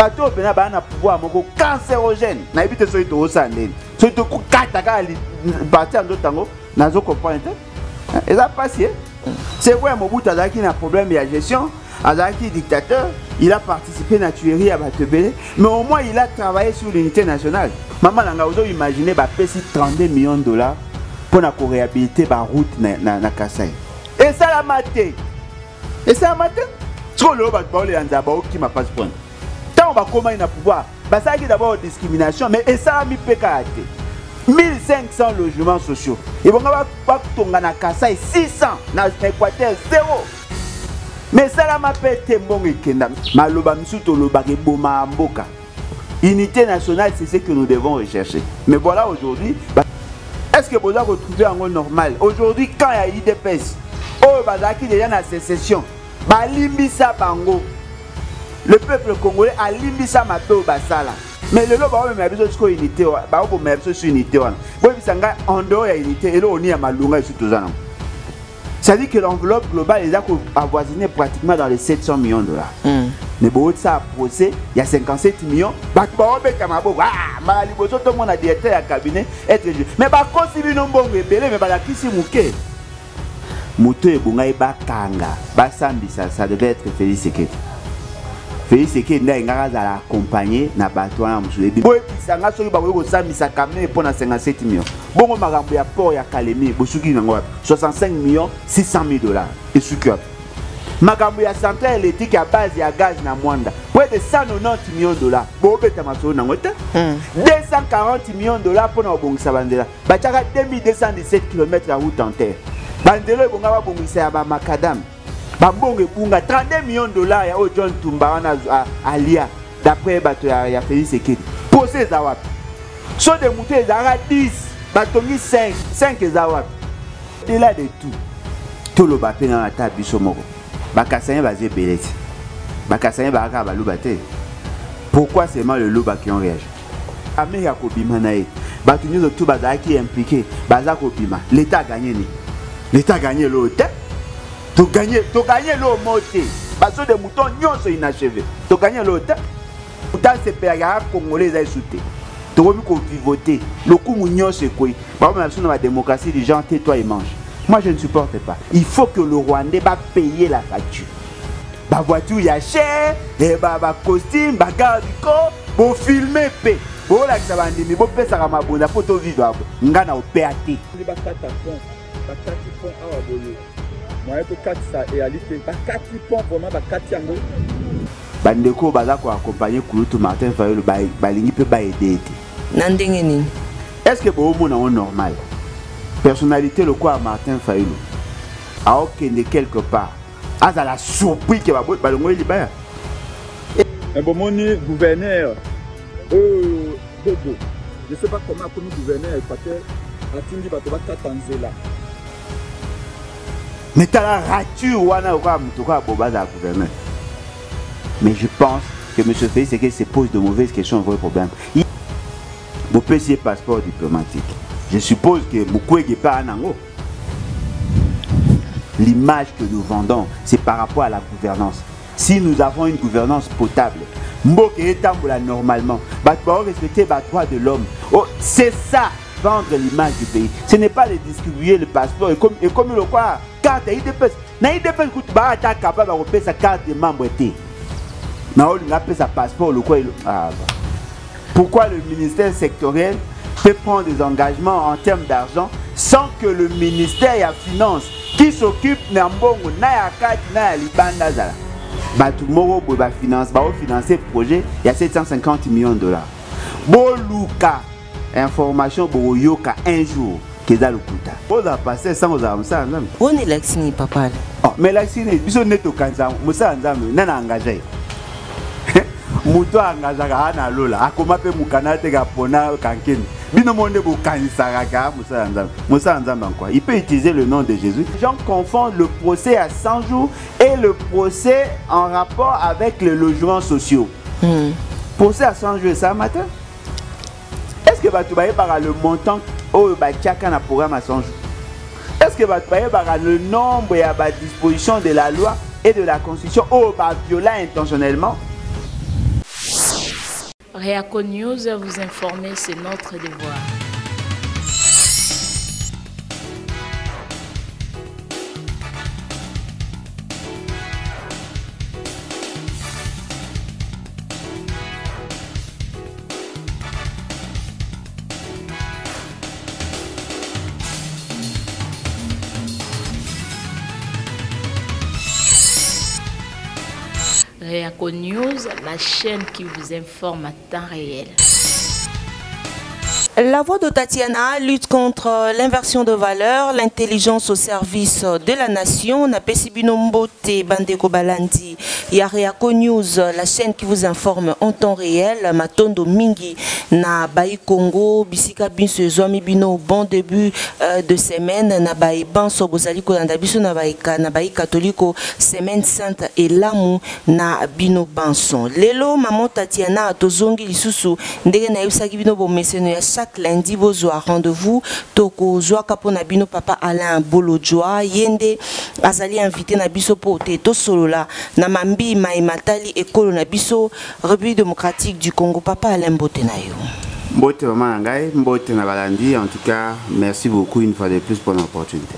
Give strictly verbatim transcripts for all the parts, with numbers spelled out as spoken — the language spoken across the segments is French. bateau pena ba na pouvoir moko cancérogène na ibite so to osandeni so to kata ka parti ando tango nazo comprendre et ça passe. C'est vrai Mobutu a qui na problème ya gestion, Azaki dictateur, il a participé à la tuerie à Batebele, mais au moins il a travaillé sur l'unité nationale. Maman Langaozo imaginait bah pèse trente-deux millions de dollars pour la réhabiliter la route na Kassai. Et ça la maté. Et ça la maté. Trop le bat parler en Zabao qui m'a pas point. Tant on va comment il a pouvoir. Bah ça qui d'abord discrimination, mais et ça a mis P K A T. mille cinq cents logements sociaux. Et bon va pas tonga na Kassai six cents na Équateur zéro. Mais ça la m'appelle Tembong et Kendam. Maloba Msuto Lobake Boma Mboka. Unité nationale, c'est ce que nous devons rechercher. Mais voilà aujourd'hui, bah, est-ce que vous avez retrouvé un rôle normal? Aujourd'hui, quand il y a l'I D P S, oh, Bazaki déjà dans la sécession, bah, Limbisa Bango, le peuple congolais a Limbisa Mato au Basala. Mais le lobe, on a besoin de l'unité, on a besoin de l'unité. Vous avez en dehors de l'unité, et là, on est à Malunga et tout ça. C'est-à-dire que l'enveloppe globale est avoisinée pratiquement dans les sept cents millions de dollars. Mm. Mais bon, ça a procès, il y a cinquante-sept millions. Bah, bah, bah, bah, bah, bah, bah, bah, bah, bah, bah, directeur bah, cabinet être bah, mais bah, bah, bah, bah, bah, mais bah, bah, bah, bah, bah, bah, bah, bah, ça devait être Félix Tchédo. Félix Tchédo n'a accompagné na batoin monsieur Bon, ça n'a pas eu ça mais ça cabinet pour cinquante-sept millions. Bon, on m'a remboursé à port ya Kalemi, Bosuki n'envoie soixante-cinq millions six cent mille dollars et sucre. Makambu ya centrale électrique à base ya gaz na Mwanda. Près de cent quatre-vingt-dix millions de dollars. Bon, beta maso na ngote. deux cent quarante millions de dollars pour na bongisa bandela. Ba tchaka deux mille deux cent dix-sept kilomètres la route en terre. Bandela bonga ba bongisa ya ba makadam. Ba bonge bunga trente-deux millions de dollars ya o John Tumba wana alia d'après bato ya ya Félix Tchédo. Posé zawap. So de mouté zara dix, batongi cinq, cinq zawap. Et là de tout. Tout le bapé na la table somoko. Pourquoi seulement le loup qui ont réagi? L'État a gagné. L'État a gagné l'hôtel. Tu as gagné l'hôtel. Parce que les moutons sont inachevés. Tu as gagné l'hôtel. Tu as ces pères congolais à sauter. Tu as voté. Le coup mounion c'est quoi? Par exemple, dans la démocratie, les gens tais-toi et mangent. Moi je ne supporte pas. Il faut que le Rwandais va payer la facture. Bah voiture y a cher, et bah bah costume, bah garde du corps, pour filmer paix. Pour la xabandi, mais pour payer ça ramabou, bonne photo vivable. Ngana au P A T. Les bakata font, bakati font à abonner. Moi je peux quatre ça réalité, bakati font vraiment bakati ango. Bandeko bazako accompagner Kulutu Martin Fayulu balingi peut ba aider. Nandengeni. Est-ce que bon monde est normal? Personnalité le quoi Martin Fayulu a aucune quelque part à la surprise que va boire balongo libère un bon moni gouverneur euh Bobo je sais pas comment comme gouverneur équateur atindi bato batatanzela mais t'as la rature wana quoi mutoka boba za gouverneur mais je pense que monsieur Félix c'est qu'il se pose de mauvaises questions un vrai problème vous payez passeport diplomatique. Je suppose que Mukwege n'est pas un ango. L'image que nous vendons, c'est par rapport à la gouvernance. Si nous avons une gouvernance potable, Mboke est normalement, bah tu vas respecter les droits de l'homme. Oh, c'est ça, vendre l'image du pays. Ce n'est pas de distribuer le passeport et comme, et comme le quoi, carte à I D P S. Na I D P S, tu vas être capable de repérer sa carte de membre. Na on lui appelle sa passeport, le quoi. Pourquoi le ministère sectoriel peut prendre des engagements en termes d'argent sans que le ministère de la Finance qui s'occupe de Mbongo, Nayakati, Nayalibandazala, bah tout le monde va financer le projet, il y a sept cent cinquante millions de dollars. Boluka, information pour Yoka un jour, que ça le coûte. On a passé sans vous avoir ça. On est laxini, papa. Mais laxini, si on est au Kanzam, on s'est engagé. Mouto engagera na lola, akoma pe mukana te kapona kankeni. Bino monde bo kanisaraka musa nzamba. Musa nzamba quoi. Il peut utiliser le nom de Jésus. Les gens confondent le procès à cent jours et le procès en rapport avec les logements sociaux. Mm. Procès à cent jours ça matin. Est-ce que va tu bailler par le montant au ba tchaka na programme à cent jours? Est-ce que va tu bailler par le nombre et à la disposition de la loi et de la constitution au ba violer intentionnellement? Réaco News, vous informer, c'est notre devoir. Réaco News, la chaîne qui vous informe à temps réel. La voix de Tatiana lutte contre l'inversion de valeurs, l'intelligence au service de la nation. Na pesibino mbote bandeko balandi ya Réaco News, la chaîne qui vous informe en temps réel. Matondo mingi na bayi Congo bisika binso zomi bino bon début de semaine na bayi banso bozali ko landa biso na bayi na bayi katoliko semaine sainte et lamu na bino banson. Lelo maman Tatiana tozongi lisusu ndenge na yusaki bino bo mentionner chaque lundi bozoa rendez-vous toko zoa kapona bino papa Alain BOLODJWA yende azali invité na biso po te to solola na mambi maimatali ekolo na biso République démocratique du Congo. Papa Alain mbote na yo. Mbote maman ngai mbote na balandi. En tout cas merci beaucoup une fois de plus pour l'opportunité.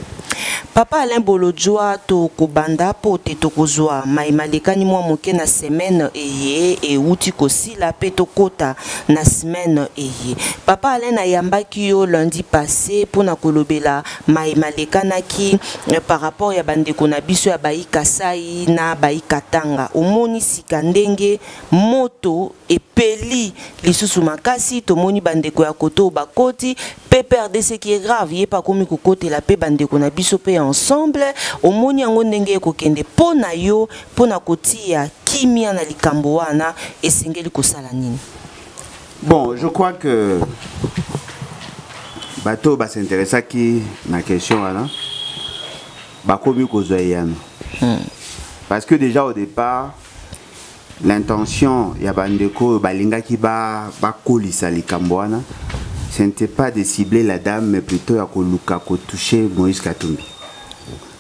Papa Alain BOLODJWA to kobanda po te to kozwa maimalekani mwa moke na semaine eye e uti kosila pe to kota na semaine eye. Papa Alain a yambaki yo lundi passé pour na kolobela maimalekani par rapport ya bandeko na biso ya bayi Kasai na bayi Katanga. Omoni sikandenge moto e peli lisusu makasi tomoni bandeko ya koto bakoti pe perdre ce qui est grave ye pa komi kokote la pe bandeko na biso pe ensemble omoni yango ndenge kokende pona yo pona kotia kimia na likambo wana esengeli kosala nini. Bon, je crois que bato ba s'intéressa ki na question wana ba komi kozwa yana. Parce que déjà au départ l'intention ya bandeko balinga ki ba ba kolisa likambo wana, ce n'était pas de cibler la dame, mais plutôt à toucher Moïse Katumbi.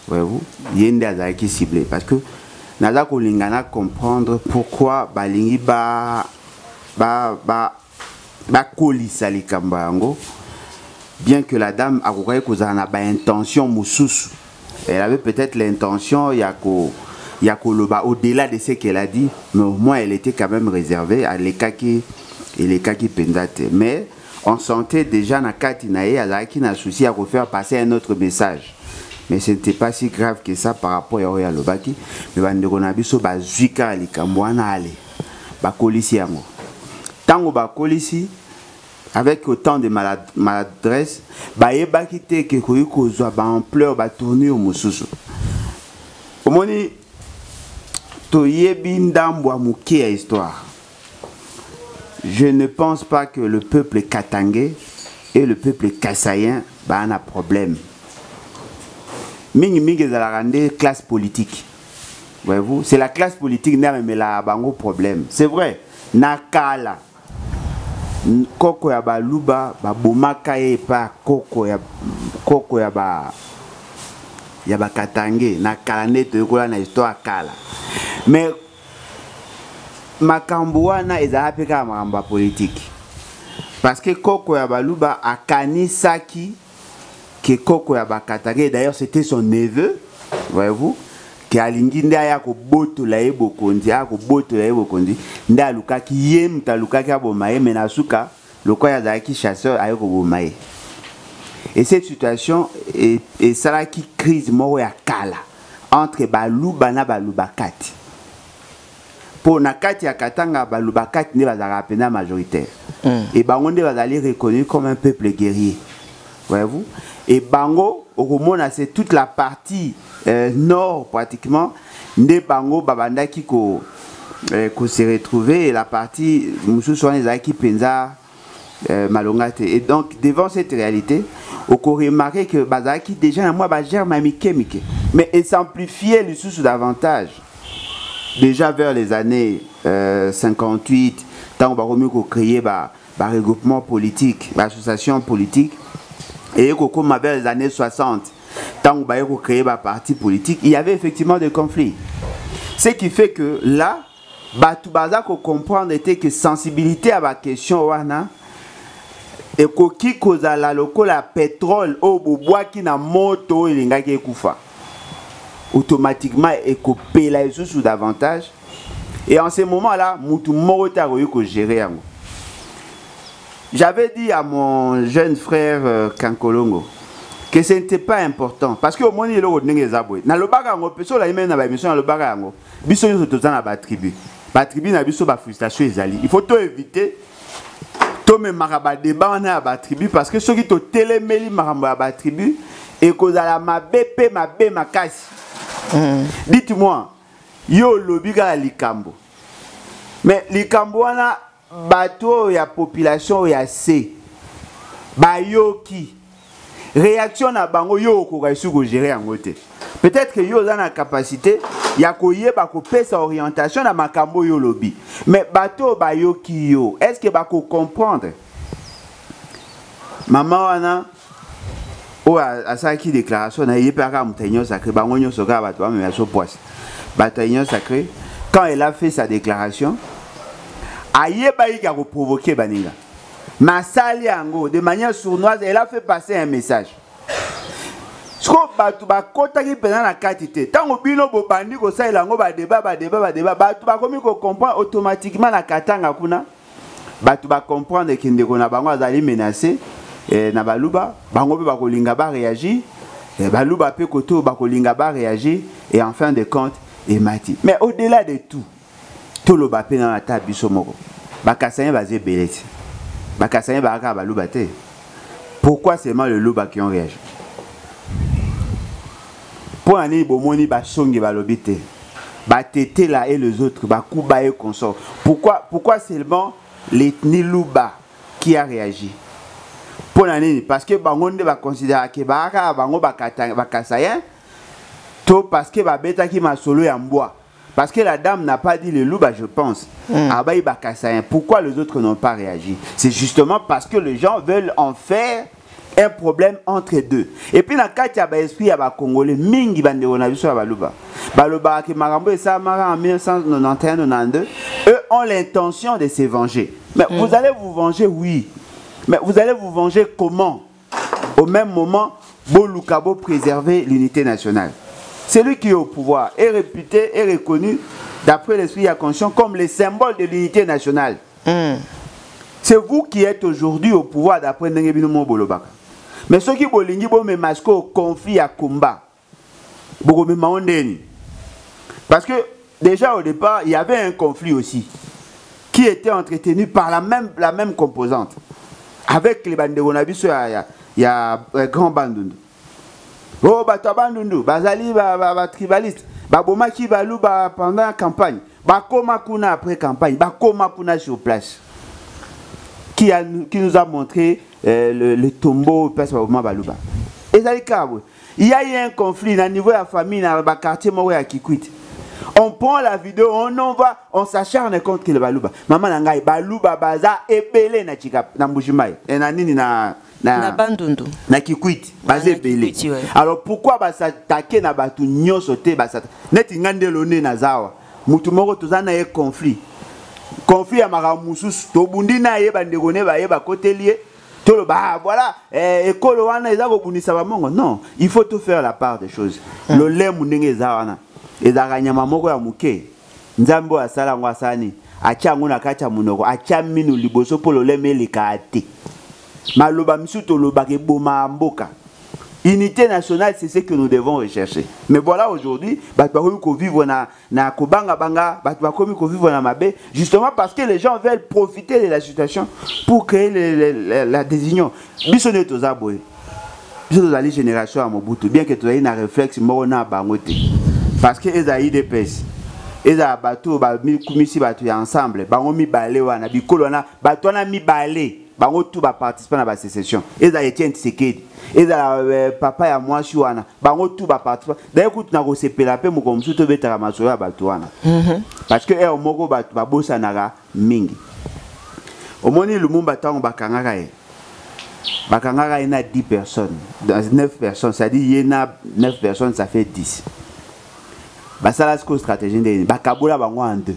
Voyez-vous, il y a qui ciblé. Parce que nous devons comprendre pourquoi Balingi ba ba ba ba kolisali kambango, bien que la dame a une intention moussous. Elle avait peut-être l'intention yako yako loba au-delà de ce qu'elle a dit, mais au moins elle était quand même réservée à l'ekaki et l'ekaki pendate. Mais on sentait déjà dans Katinae, Alaki n'a souci à refaire passer un autre message. Mais ce n'était pas si grave que ça par rapport à Oya Lobaki. Mais on a vu ce bazouika à l'Ikamouana aller. Bakolisi yango. Tango Bakolisi, avec autant de maladresse, Baebaki te kekoyuko zoa ba ampleur ba tourner au Moussousou. Omoni, toyebi ndambwa mouki ya histoire. Je ne pense pas que le peuple katangais et le peuple kassaïen ont un problème. Mingi mingi de la rende classe politique. Voyez-vous, c'est la classe politique qui a un problème. C'est vrai. Nakala. Koko ya ba luba, ba bomaka ye pa koko ya koko ya ba ya ba katangais, nakala nete yokola na histoire kala. Mais Makambouana est à la politique. Parce que Koko Yabaluba a Kanisaki, que Koko Yabakatagé, d'ailleurs c'était son neveu, voyez-vous, qui a l'ingindaya ko boto la ebokondi, a ko boto la ebokondi, nda luka ki yem ta luka ki abomaye, menasuka, loko yazaki chasseur a yoko bomaye. Et cette situation est celle qui crise moro ya kala, entre Baluba na Baluba Kati. Pour Nakati à Katanga, Balubakat n'est pas la peine majoritaire. Et Bango n'est pas allé reconnu comme un peuple guerrier. Voyez-vous? Et Bango, au Romona, c'est toute la partie euh, nord pratiquement. Né Bango, Babanda qui euh, s'est retrouvé et la partie Moussou Soanezaki Penza euh, Malongate. Et donc, devant cette réalité, on peut remarquer que Bazaki, déjà, moi, germe à Miké Miké. Mais il s'amplifiait le sous davantage. Déjà vers les années euh, cinquante-huit, tant qu'on a créé un regroupement politique, une association politique, et vers les années soixante, tant qu'on a créé un parti politique, il y avait effectivement des conflits. Ce qui fait que là, batu baza ko comprendre était que sensibilité à la question wana et koki kozala lokola pétrole au boboa ki na moto elinga ki kufa automatiquement et ko pela sous davantage et en ce moment là mutu morota ko gérer yango. J'avais dit à mon jeune frère Kankolongo que ce n'était pas important parce que au moins il a retenu les aboués. Dans le bagarre, on peut se la mettre dans la mission dans le bagarre. Biso ils sont tous dans la tribu. La tribu n'a biso pas frustration les alliés. Il faut tout éviter. Tout me marabat débat on a la tribu parce que ceux qui te téléméli marabat la tribu et cause à la ma bp ma b ma casse. Dites-moi, yo lobby à Likambo. Mais Likambo on a bateau ya population ya c bayoki réaction na bango yo ko ka suko gérer en côté peut-être que yo za na capacité ya koyé ba ko pesa orientation na makambo yo lobby mais bateau bayoki yo est-ce que ba ko comprendre maman wana o asaki déclaration na yé para mutanyo sacré bango nyo soka bato mais aso poisse batanyo sacré quand elle a fait sa déclaration Aïe Baïk a provoqué Baninga. Massali Ango, de manière sournoise, elle a fait passer un message. Ce qu'on bat, tu vas contacter pendant la quantité. Tant que Bino Bobandi, que ça, il a un débat, un débat, un débat, tu vas comprendre automatiquement la Katanga Kuna. Tu vas comprendre qu'il y a des gens qui sont menacés. Nabaluba, Bango Bakolingaba réagit. Baluba Pekoto Bakolingaba réagit. Et en fin de compte, il mati. Mais au-delà de tout, tout le bapé dans la table du somoro. Bakassayen basé belette. Bakassayen baka baloubate. Pourquoi seulement le louba qui ont réagi? Pour aller bomoni basongi balobite. Batete là et les autres bakouba et consort. Pourquoi pourquoi seulement l'ethnie louba qui a réagi? Pour aller parce que bangonde va considérer que baka bango bakata bakassayen tout parce que babeta qui m'a solo en bois. Parce que la dame n'a pas dit le loup, bah je pense. Mm. Ah bah, pourquoi les autres n'ont pas réagi? C'est justement parce que les gens veulent en faire un problème entre deux. Et puis, dans le cas où il y a l'esprit, il y a des Congolais, mingi y a des Louba. Le Baraki Marambo et Samara en mille neuf cent quatre-vingt-onze quatre-vingt-douze, eux ont l'intention de se venger. Mais mm. vous allez vous venger, oui. Mais vous allez vous venger comment? Au même moment, Bolukabo préserver l'unité nationale. Celui qui est au pouvoir est réputé et reconnu, d'après l'esprit à conscience, comme le symbole de l'unité nationale. Mm. C'est vous qui êtes aujourd'hui au pouvoir, d'après Nengebinoumou Bolobaka. Mais ceux qui bolingi bo me masko confie à combat, parce que déjà au départ, il y avait un conflit aussi, qui était entretenu par la même, la même composante, avec les bandes de Gonabiso, il y a un grand bandundu. Oh, Batabandundu, Bazali, Batribaliste, Baboma qui balou pendant la campagne, Bakoma Kuna après campagne, Bakoma Kuna sur place. Qui, a, qui nous a montré euh, le, le tombeau, place Baboma Balouba. Et ça, il y a eu un conflit, à niveau de la famille, dans le quartier Moria qui quitte. On prend la vidéo, on envoie, on s'acharne contre le Balouba. Maman Nangaï, Balouba, Baza, Ebele, Nambujimaï, et Nanini na. Na bandundu na kikwiti bazé belé. Alors pourquoi ba s'attaquer na batu nyoso te ba s'attaquer neti ngande loné na zawa mutu moko tozana ye conflit conflit ya makamususu tobundi na ye bandegone ba ye ba côté lié to le ba voilà ekolo wana eza kobunisa ba mongo non il faut tout faire la part des choses le lemu ndenge zawana ezaka nyama moko ya muke nzambo asala ngwasani acha ngona kacha munoko acha minu liboso polo leme likati. Maloba misuto lobake boma mboka. Unité nationale, c'est ce que nous devons rechercher. Mais voilà aujourd'hui, batbakomi ko vivre na na kobanga banga, batbakomi ko vivre na mabe, justement parce que les gens veulent profiter de la situation pour créer le, le, le, la désunion. Bisone tozaboy. Bisone ali génération à Mobutu, bien que tozayi na réflexe morona bangote. Parce que ezayi dépèse. Eza bato ba mi kumisi bato ya ensemble, bango mi balé wana bikolo na bato na mi balé. Bango tout va participer à la sécession. Ils a été inséqués. Ils a papa et moi sur Anna. Bango tout va participer. D'ailleurs, quand on a recépé la paix, mon comme surtout bête à ramasser à Batouana. Parce que au Mogo Batbabo Sanara mingi. Au Moni le monde battant Bakangarae. Bakangarae n'a dix personnes, neuf personnes. Ça dit il y a neuf personnes, ça fait dix. Basalasco stratégie. Bakabola Bango en deux.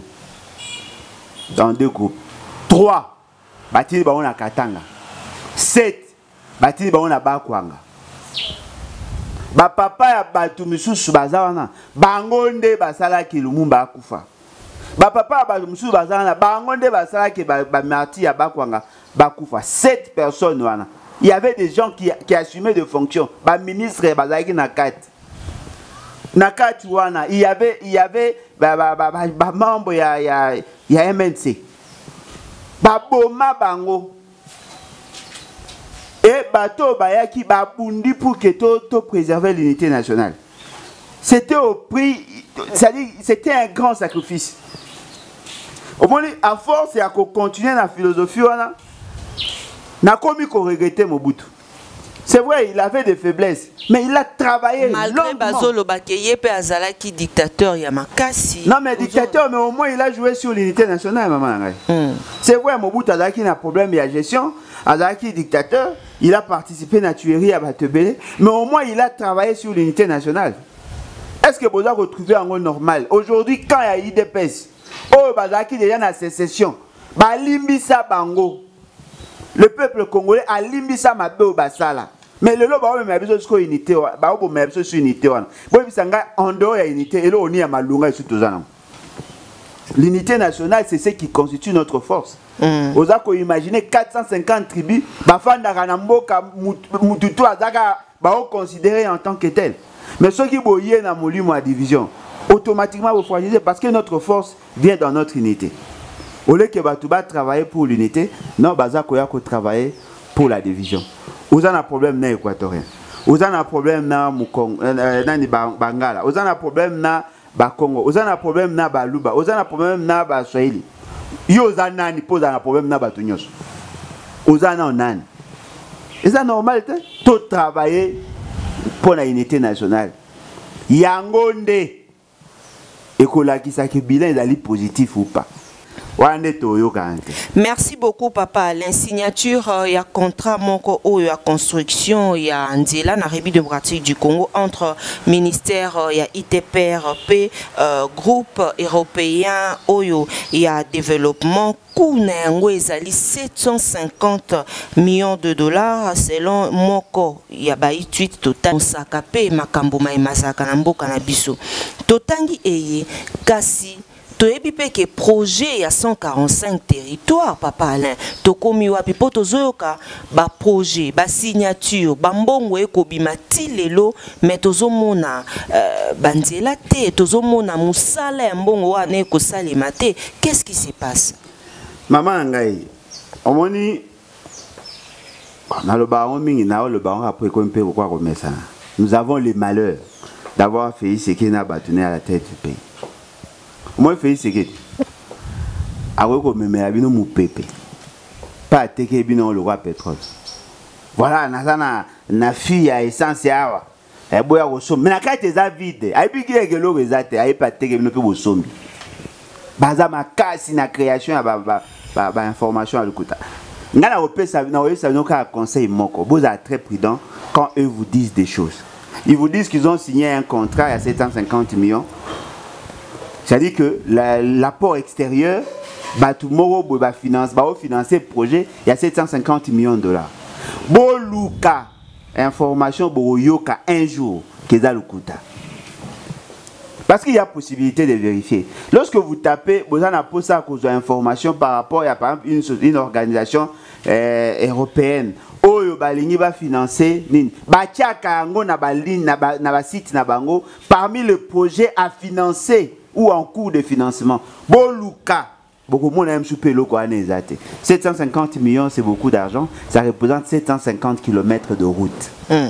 dans deux groupes. Trois, batini ba on a Katanga. Sept, batini ba on a Bakwanga. Ba papa ya batumusu bazawana. Bangonde basala ki Lumumba akufa. Ba papa ya batumusu bazawana. Bangonde basala ki ba marti ya Bakwanga bakufa. Sept personnes wana. Il y avait des gens qui, qui assumaient des fonctions. Ba ministre et bazaki na quatre. Nakati wana, il y avait, il y avait, bah, bah, bah, bah, bah, membre, il y a, il y a, il y a M N C. Baboma bango. Et bato bayaki babundi pour que tout préserver l'unité nationale. C'était au prix, c'est-à-dire, c'était un grand sacrifice. Au moins, à force, il y a qu'on continue la philosophie wana. N'a commis qu'on regrettait Mobutu. C'est vrai, il avait des faiblesses, mais il a travaillé malgré Bazolo Bakeye pe azalaki dictateur ya makasi. Non mais dictateur, mais au moins il a joué sur l'unité nationale, maman. Mm. C'est vrai, Mobutu azalaki na problème ya gestion, azalaki dictateur, il a participé na tuerie ya Batebele, mais au moins il a travaillé sur l'unité nationale. Est-ce que Boza retrouver un rôle normal aujourd'hui quand il y a I D P S, oh bazalaki déjà na sécession, ba limbisa bango. Le peuple congolais a limbisa mabe au basala. Mais le loba on a besoin de unité, ba on a besoin de unité wana. Bo bisanga en dehors ya unité et là on y a malunga sur tous ensemble. L'unité nationale c'est ce qui constitue notre force. Oza ko imaginer quatre cent cinquante tribus ba fanda kana mboka mututu azaka ba on considérer en tant que tel. Mais ceux qui boyé na molimo à division automatiquement vous fragiliser parce que notre force vient dans notre unité. Au lieu que Batouba travaille pour l'unité, non, Bazako Yako travaille pour la division. Vous avez un problème dans l'Équatorien. Vous avez un problème dans le Bangala. Vous avez un problème dans le Congo. Vous avez un problème dans le Luba. Vous avez un problème dans le Swahili. Vous avez un problème dans le Batunios. Vous avez un problème. C'est normal, tout travailler pour la unité nationale. Yangonde. Et que la bilan est positif ou pas. Merci beaucoup papa. L'insignature il euh, y a contrat moko o ya construction il y a Ndela na République démocratique du Congo entre ministère il euh, y a I T P R P euh, groupe européen oyo il y a développement Kounengo ezali sept cent cinquante millions de dollars selon moko ya ba tweet total saka pe makambo mai masaka na mboka na biso totangi eye kasi. Tu as dit projet à cent quarante-cinq territoires, papa Alain. Tu as dit que projet, ba signature, bambongo ekobimati lelo, mais tu as dit que tu as dit que qu'est-ce qui se passe? Maman Ngaï, on a le baron Mingina, le baron après qu'on peut remettre ça. Nous avons le malheur d'avoir fait ce qui n'a pas tenu à la tête du pays. Moi, Félix Tchédo, pas le roi pétrole. Voilà, na fille à essence awa. Mais la carte est vide. Na création ba information à l'écouta. Ngana na conseil moko. Vous êtes très prudent quand eux vous disent des choses. Ils vous disent qu'ils ont signé un contrat à sept cent cinquante millions. C'est-à-dire que l'apport extérieur, Batumoro, bah, finance, bah, financer le projet, il y a sept cent cinquante millions de dollars. Boluka, information, Boroyoka, un jour, Kezalukuta. Parce qu'il y a possibilité de vérifier. Lorsque vous tapez, vous en avez posé à cause d'informations par rapport à, par exemple, une, une organisation euh, européenne. Oyo balingi va financer nini Batia Karango na balin na ba site na bango parmi les projets à financer ou en cours de financement. Boluka, beaucoup moins aime souper le Kwanezate. sept cent cinquante millions, c'est beaucoup d'argent. Ça représente sept cent cinquante kilomètres de route. Mm.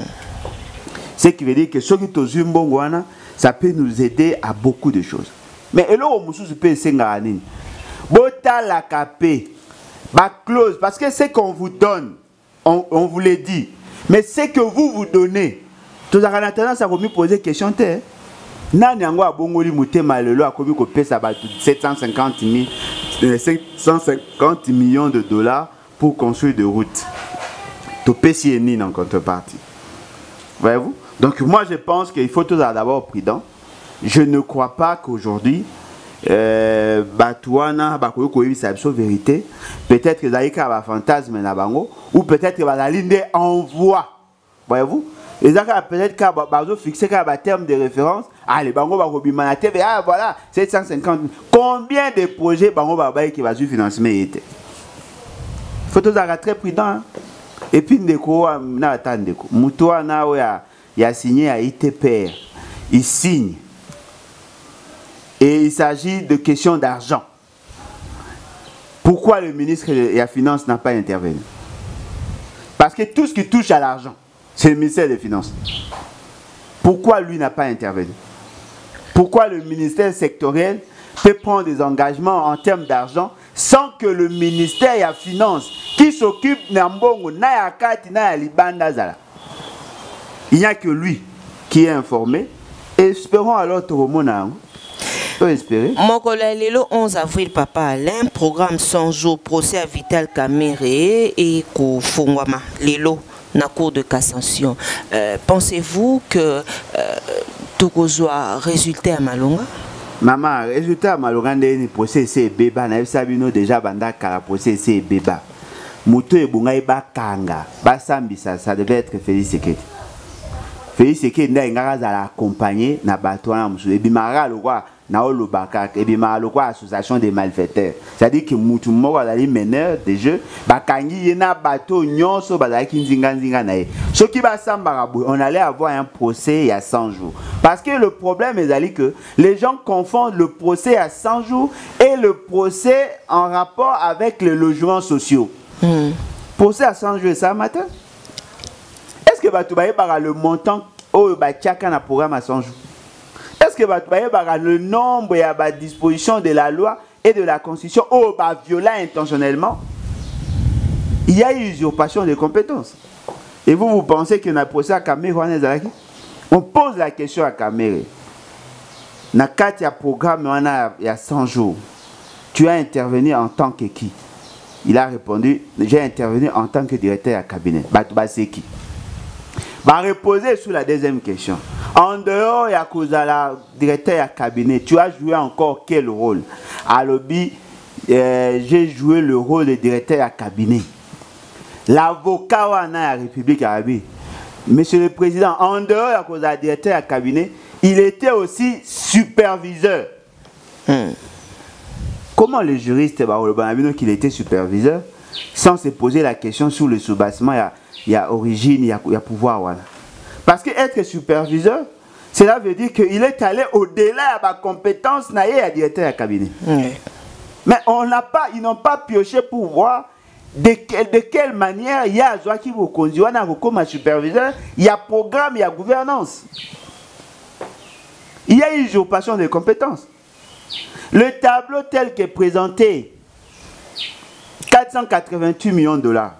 Ce qui veut dire que ceux qui tozumbo ça peut nous aider à beaucoup de choses. Mais elo o musu souper sengaranin. Bota la capé, ba close parce que ce qu'on vous donne, on, on vous l'a dit. Mais ce que vous vous donnez, tout ça a tendance à vous poser question. Nani yango abongoli mutema lelo akomi ko pesa batu sept cent cinquante millions de dollars pour construire des routes. To pesi enine en contrepartie. Voyez-vous? Donc moi je pense qu'il faut tout d'abord prudent. Je ne crois pas qu'aujourd'hui Euh, Batouana, Bakoyoko, sa vérité. Peut-être que Zaïka va fantasme na bango, ou peut-être que la ligne envoie. Voyez-vous? Et Zaka peut-être qu'à Bazo fixé qu'à terme de référence. Ah, les bango Bakobima la T V A, voilà, sept cent cinquante. Combien de projets Bango Babaye qui va suivre financement était? Faut tous être très prudent. Et puis, Ndeko, na atandeko. Moutouana, ouya, il a signé à I T P R. Il signe. Et il s'agit de questions d'argent. Pourquoi le ministre de la Finance n'a pas intervenu? Parce que tout ce qui touche à l'argent, c'est le ministère des Finances. Pourquoi lui n'a pas intervenu? Pourquoi le ministère sectoriel peut prendre des engagements en termes d'argent sans que le ministère de la Finance, qui s'occupe Nambongo, Nayakati, Nayalibandazala, il n'y a que lui qui est informé. Espérons alors Toromona. Mokola lelo onze avril, papa Alain, programme cent jours, procès à Vital Kamerhe et Kofongwama, lelo, na cour de cassation. Euh, Pensez-vous que Tokozwa résulté à Malonga? Maman, résultat à Malonga, le procès c'est Beba, na Sabino déjà bandaka la procès c'est Beba. Moutou et Bunga eba kanga, Basambi, ça, ça devait être Félix Tchédo. Félix Tchédo n'a pas accompagné, n'a pas toi, et Bimara le roi. Et bien, association des malfaiteurs. C'est-à-dire que Moutou Moro a les meneurs des jeux. Bakangi yena bateau nyon so badaki zinganzinga nae. Ce qui va s'embarabou, on allait avoir un procès il y a cent jours. Parce que le problème est que les gens confondent le procès à cent jours et le procès en rapport avec les logements sociaux. Mmh. Procès à cent jours, ça matin. Est-ce que Batoubaye par le montant au Bachakan a programme à cent jours? Est-ce que le nombre et la disposition de la loi et de la constitution oh, bah, violent intentionnellement? Il y a eu usurpation de compétences. Et vous, vous pensez qu'on a procès à Kamerhe? On pose la question à Kamerhe. Dans le programme, il y a cent jours. Tu as intervenu en tant que qui? Il a répondu, j'ai intervenu en tant que directeur à cabinet. C'est qui? Va reposer sur la deuxième question. En dehors, il y a Kozala, directeur à cabinet, tu as joué encore quel rôle? À l'O B I, euh, j'ai joué le rôle de directeur à cabinet. L'avocat à la République arabe. Monsieur le Président, en dehors, il y a Kozala, directeur à cabinet, il était aussi superviseur. Hmm. Comment le juriste, qu'il était superviseur, sans se poser la question sur le soubassement, il y a Il y a origine, il y a, il y a pouvoir. Voilà. Parce que être superviseur, cela veut dire qu'il est allé au-delà de ma compétence, il est directeur à cabinet. Mmh. Mais on n'a pas, ils n'ont pas pioché pour voir de, quel, de quelle manière il y a Zoa qui vous conduit, on a recours à superviseur, il y a programme, il y a gouvernance. Il y a une usurpation de compétences. Le tableau tel que présenté, quatre cent quatre-vingt-huit millions de dollars.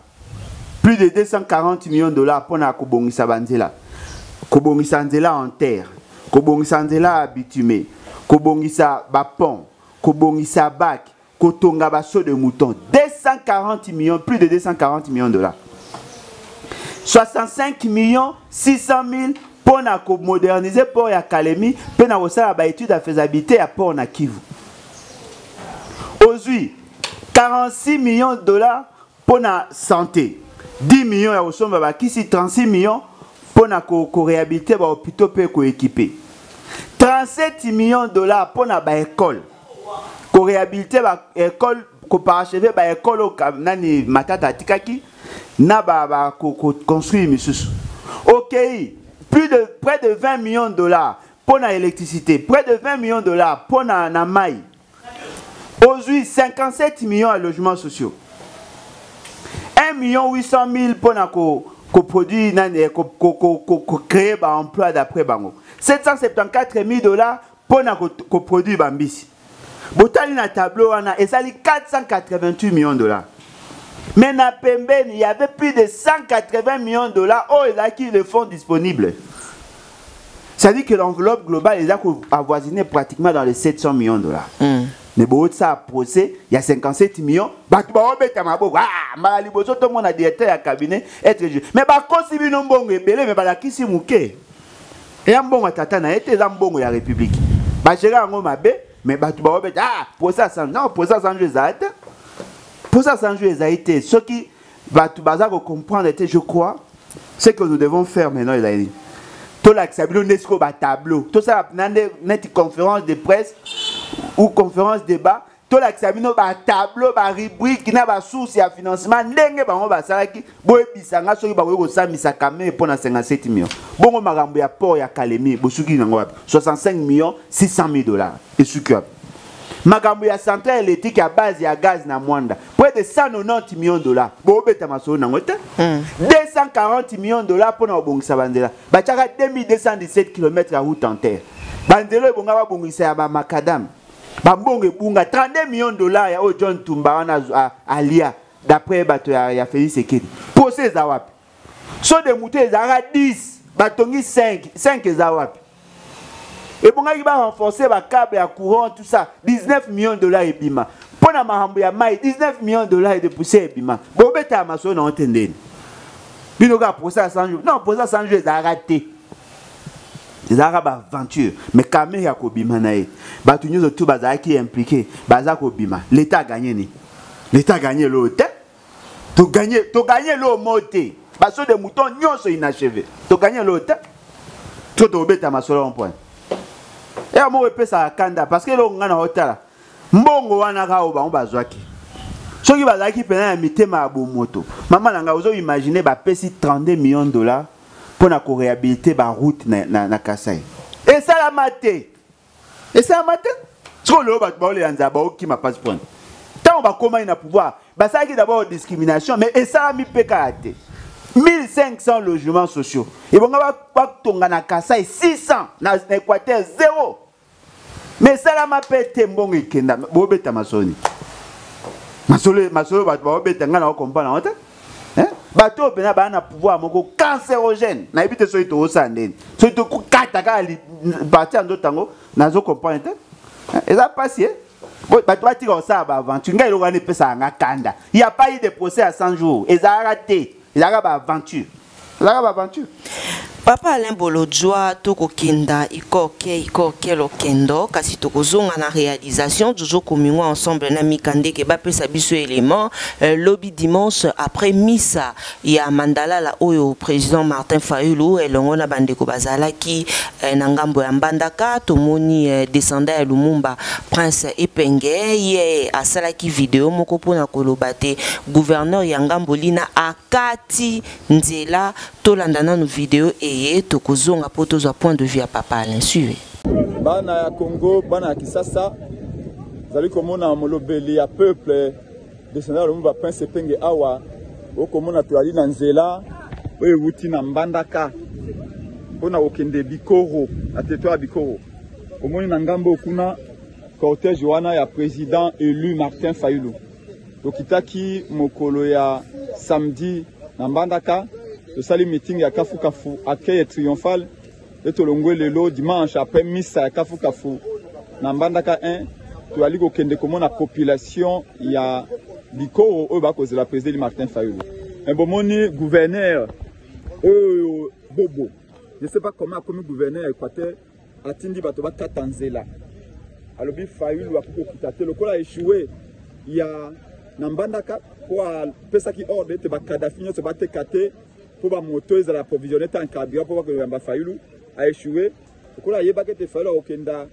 Plus de deux cent quarante millions de dollars pour la Kobongisa Banzela. Kobongisa Banzela en terre. Kobongisa Banzela habitumé. Kobongisa Bapon. Kobongisa Bak. Kotonga Basso de Mouton. deux cent quarante millions, plus de deux cent quarante millions de dollars. soixante-cinq millions six cent mille pour la moderniser pour la Kalemi. Pour la Rosa la étude à faisabilité à Port Nakivu. Aujourd'hui, quarante-six millions de dollars pour la santé. dix millions et au sommet, trente-six millions pour la réhabiliter l'hôpital pour équiper. trente-sept millions de dollars pour la école. Pour réhabiliter l'école, pour parachever l'école, pour construire les choses. Ok, plus de près de vingt millions de dollars pour l'électricité, près de vingt millions de dollars pour la maille. Aujourd'hui, cinquante-sept millions à logements sociaux. un million huit cent mille pour qu'on produit, qu'on crée un emploi d'après Bango. sept cent soixante-quatorze mille dollars pour qu'on produit Bambis. Botali na tableau, et ça dit quatre cent quatre-vingt-huit millions de dollars. Mais na Pembe, il y avait plus de cent quatre-vingts millions de dollars au là qui le fonds disponible. Ça dit que l'enveloppe globale est avoisinée pratiquement dans les sept cents millions de dollars. Mm. Mais bon, ça a procès, il y a cinquante-sept millions. Bah, tu vas mettre ma boue. Ah, Malalibo, tout le monde a directeur à cabinet, être juge. Mais bah, quand si nous bon rebelle, mais bah la qui si mouke. Et un bon Tatiana, et un bon la République. Bah, j'ai un bon mabé, Mais bah, tu vas dire, ah, pour ça, ça, non, pour ça, ça, pour ça, ça, ça, été. Ce qui, bah, tu vas comprendre, je crois, c'est que nous devons faire maintenant, les amis. Tout tableau, tout ça, une conférence de presse ou conférence de débat, tout ça, c'est un tableau, une rubrique, qui n'a pas de source à financement, n'est pas ça, qui est un peu de temps, qui est un peu de cinquante-sept millions. Bon, on a un peu de port, il y a soixante-cinq millions six cent mille dollars. Et ce que je veux dire, la centrale électrique à base de gaz na Mwanda, près de cent quatre-vingt-dix millions de dollars. Bon, deux cent quarante millions de dollars pour nous Bandela. Bah, tu as deux mille deux cent dix-sept kilomètres de route en terre. Bandela, bon, ça va macadam. Bambonge bunga trente-deux millions de dollars ya John Tumba a alia d'après bato ya Félix Tchédo. Pour ces zawap. So de mouté zara dix, batongi cinq, cinq zawap. Et bon il va renforcer ba câble à courant tout ça, dix-neuf millions de dollars et bima. Pona mahambo ya mai dix-neuf millions de dollars et de pousser et bima. Bon beta maso na entendene. Binoka pour ça cent jours. Non, pour ça cent jours ça raté. Les Arabes aventure, mais Kamer Yakobima nae. Batunis au tout Bazaki impliqué, Bazakobima. L'État a gagné ni. L'État a gagné l'autre. Tu gagné, tu gagné l'eau montée. Basso de mouton non sont inachevés. Tu gagné l'autre. Tu tombes ta masola en point. Et à mon repère ça Kanda parce que l'on a un hôtel. Mbongo anaga oba on Bazaki. Ceux qui Bazaki pendant un mité ma abomoto. Maman n'a pas imaginé Bapesi trente-deux millions de dollars. Pour na réhabiliter la route na na na Kassai. Et ça la maté. Et ça la maté. Ce que le bateau les anzabao qui m'a pas point. Tant on va comment il a pouvoir. Bah ça qui d'abord discrimination, mais et ça a mis pécaraté. mille cinq cents logements sociaux. Et bon on va pas tonga na Kassai six cents na Équateur zéro. Mais ça la maté tembong ikenda. Bobeta masoni. Masole masole bateau bobeta ngana comprendre en bateau bena bana pouvoir moko cancérogène na ibite so ito osande so ito kata ka parti ando tango nazo comprendre eza passé bateau batika osaba aventure ngai lo ngane pesa nga kanda il y a pas eu de procès à cent jours eza raté eza ba aventure eza ba aventure papa Alain Bolodjwa toko kinda ikoke ikoke lokendo kasi toko zonga na réalisation toujours commun ensemble na mikande ke ba pesa biso élément lobby dimanche après misa ya mandala la oyo président Martin Fayulu elongo na bandeko bazalaki na ngambo ya Mbandaka tomoni descendant ya Lumumba prince Epenge ye asalaki vidéo moko pona koloba te gouverneur ya ngambo lina akati nzela tolanda na no vidéo e et tokozon a potozo point de vue à papa Alain suivez bana Congo bana Kisasa zali komona molobeli ya peuple descendant lumba prince Penge awa okomona toali na nzela oye wuti na Mbandaka pona okende bikoro na territoire bikoro omoni na ngambo kuna cortège wana ya président élu Martin Fayulu tokitaki mokolo ya samedi na Mbandaka. Le sali meeting ya Kafu Kafu, accueil triomphal, et tolongwe lelo dimanche après misa ya Kafu Kafu. Na Mbandaka un, tu as ligo kende komo na population ya Biko oba cause la président Martin Fayulu. Un bomoni gouverneur oyo bobo. Je sais pas comment comme gouverneur Équateur atindi bato ba katanzela. Alobi Fayulu akoko kitate lokola échoué ya na Mbandaka kwa pesa ki ordre te ba Kadhafi nyo te ba te kate. Pour la moto, ils ont approvisionné en carburant pour que le Fayulu a échoué. Pour que le Fayulu a fallu au Kenda,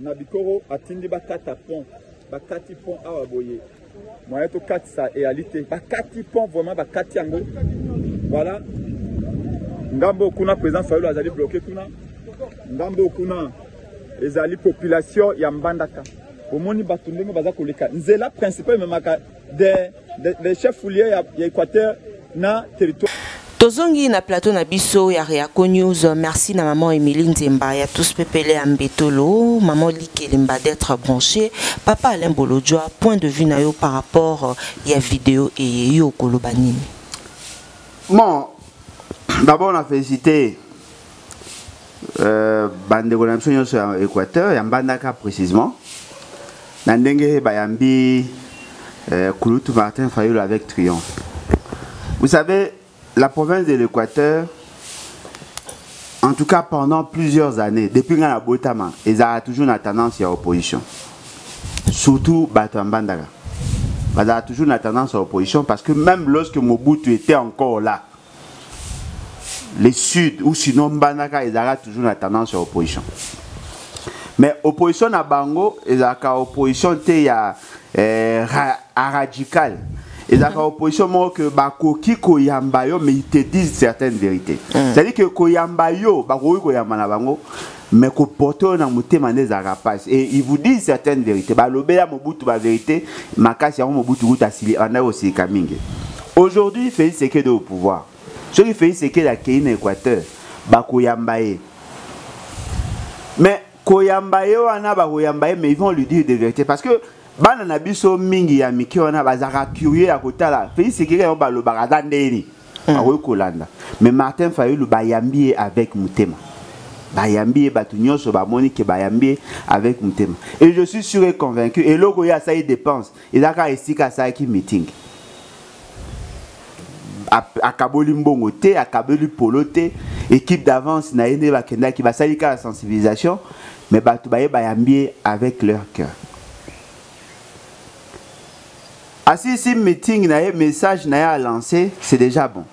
Nabikoro a tindi bakata pont, bakati pont à aboyer. Moi, je suis quatre ça réalité. Bakati pont vraiment bakati ango. Voilà. Ngambo kuna président Fayulu a bloqué kuna. Ngambo kuna les ali population ya Mbandaka. Au moni batundingo bazako leka. Nzela principal même des des chefs fouliers ya Équateur na territoire. Tozongi na plateau na biso ya Réaco News. Merci na maman Emiline Zemba ya tous pepele ambetolo, maman Likelimba d'être branché. Papa Alain Bolodjwa point de vue na yo par rapport ya vidéo et yo kolobani. Bon, d'abord on a félicité euh bande golamso yo sur Équateur ya Mbandaka précisément. Na ndenge bayambi euh Kulutu Martin Fayulu avec triomphe. Vous savez la province de l'Équateur, en tout cas pendant plusieurs années, depuis qu'on a Botama, ils ont toujours la tendance à l'opposition. surtout Mbandaka. Il a toujours une tendance à l'opposition parce que même lorsque Mobutu était encore là, les Sud ou sinon Mbandaka, ils auraient toujours une tendance à l'opposition. Mais l'opposition à Bango, ils ont l'opposition radicale. Ils ont l'opposition que Bakoki Koyambayo, mais ils te disent certaines vérités. C'est-à-dire que Koyambayo, Bakoki Koyambana Bango, mais que Porto n'a pas demandé à rapace. Et ils vous disent certaines vérités. Balobéa Mobutu, la vérité, Makasi a Mobutu, on a aussi Kamingue. Aujourd'hui, Félix Tchédo au pouvoir. Ce qui Félix Tchédo a créé en Équateur, Bakoyambaye. Mais Koyambaye wana ba koyambaye, mais ils vont lui dire des vérités parce que banana biso mingi ya miki wana bazaka curieux ya kotala Félix Tchédo on ba lo barada ndeli awo kolanda mais Martin Fayulu ba yambi avec mutema ba yambi ba tunyoso ba monique ba yambi avec mutema et je suis sûr et convaincu et logo ya ça il dépense il a ka estika ça qui meeting akaboli mbongo te akaboli polo te équipe d'avance na yende ba kenda ki ba salika la sensibilisation mais bato baye bayambier avec leur cœur. Assis si meeting na message na a lancé, c'est déjà bon.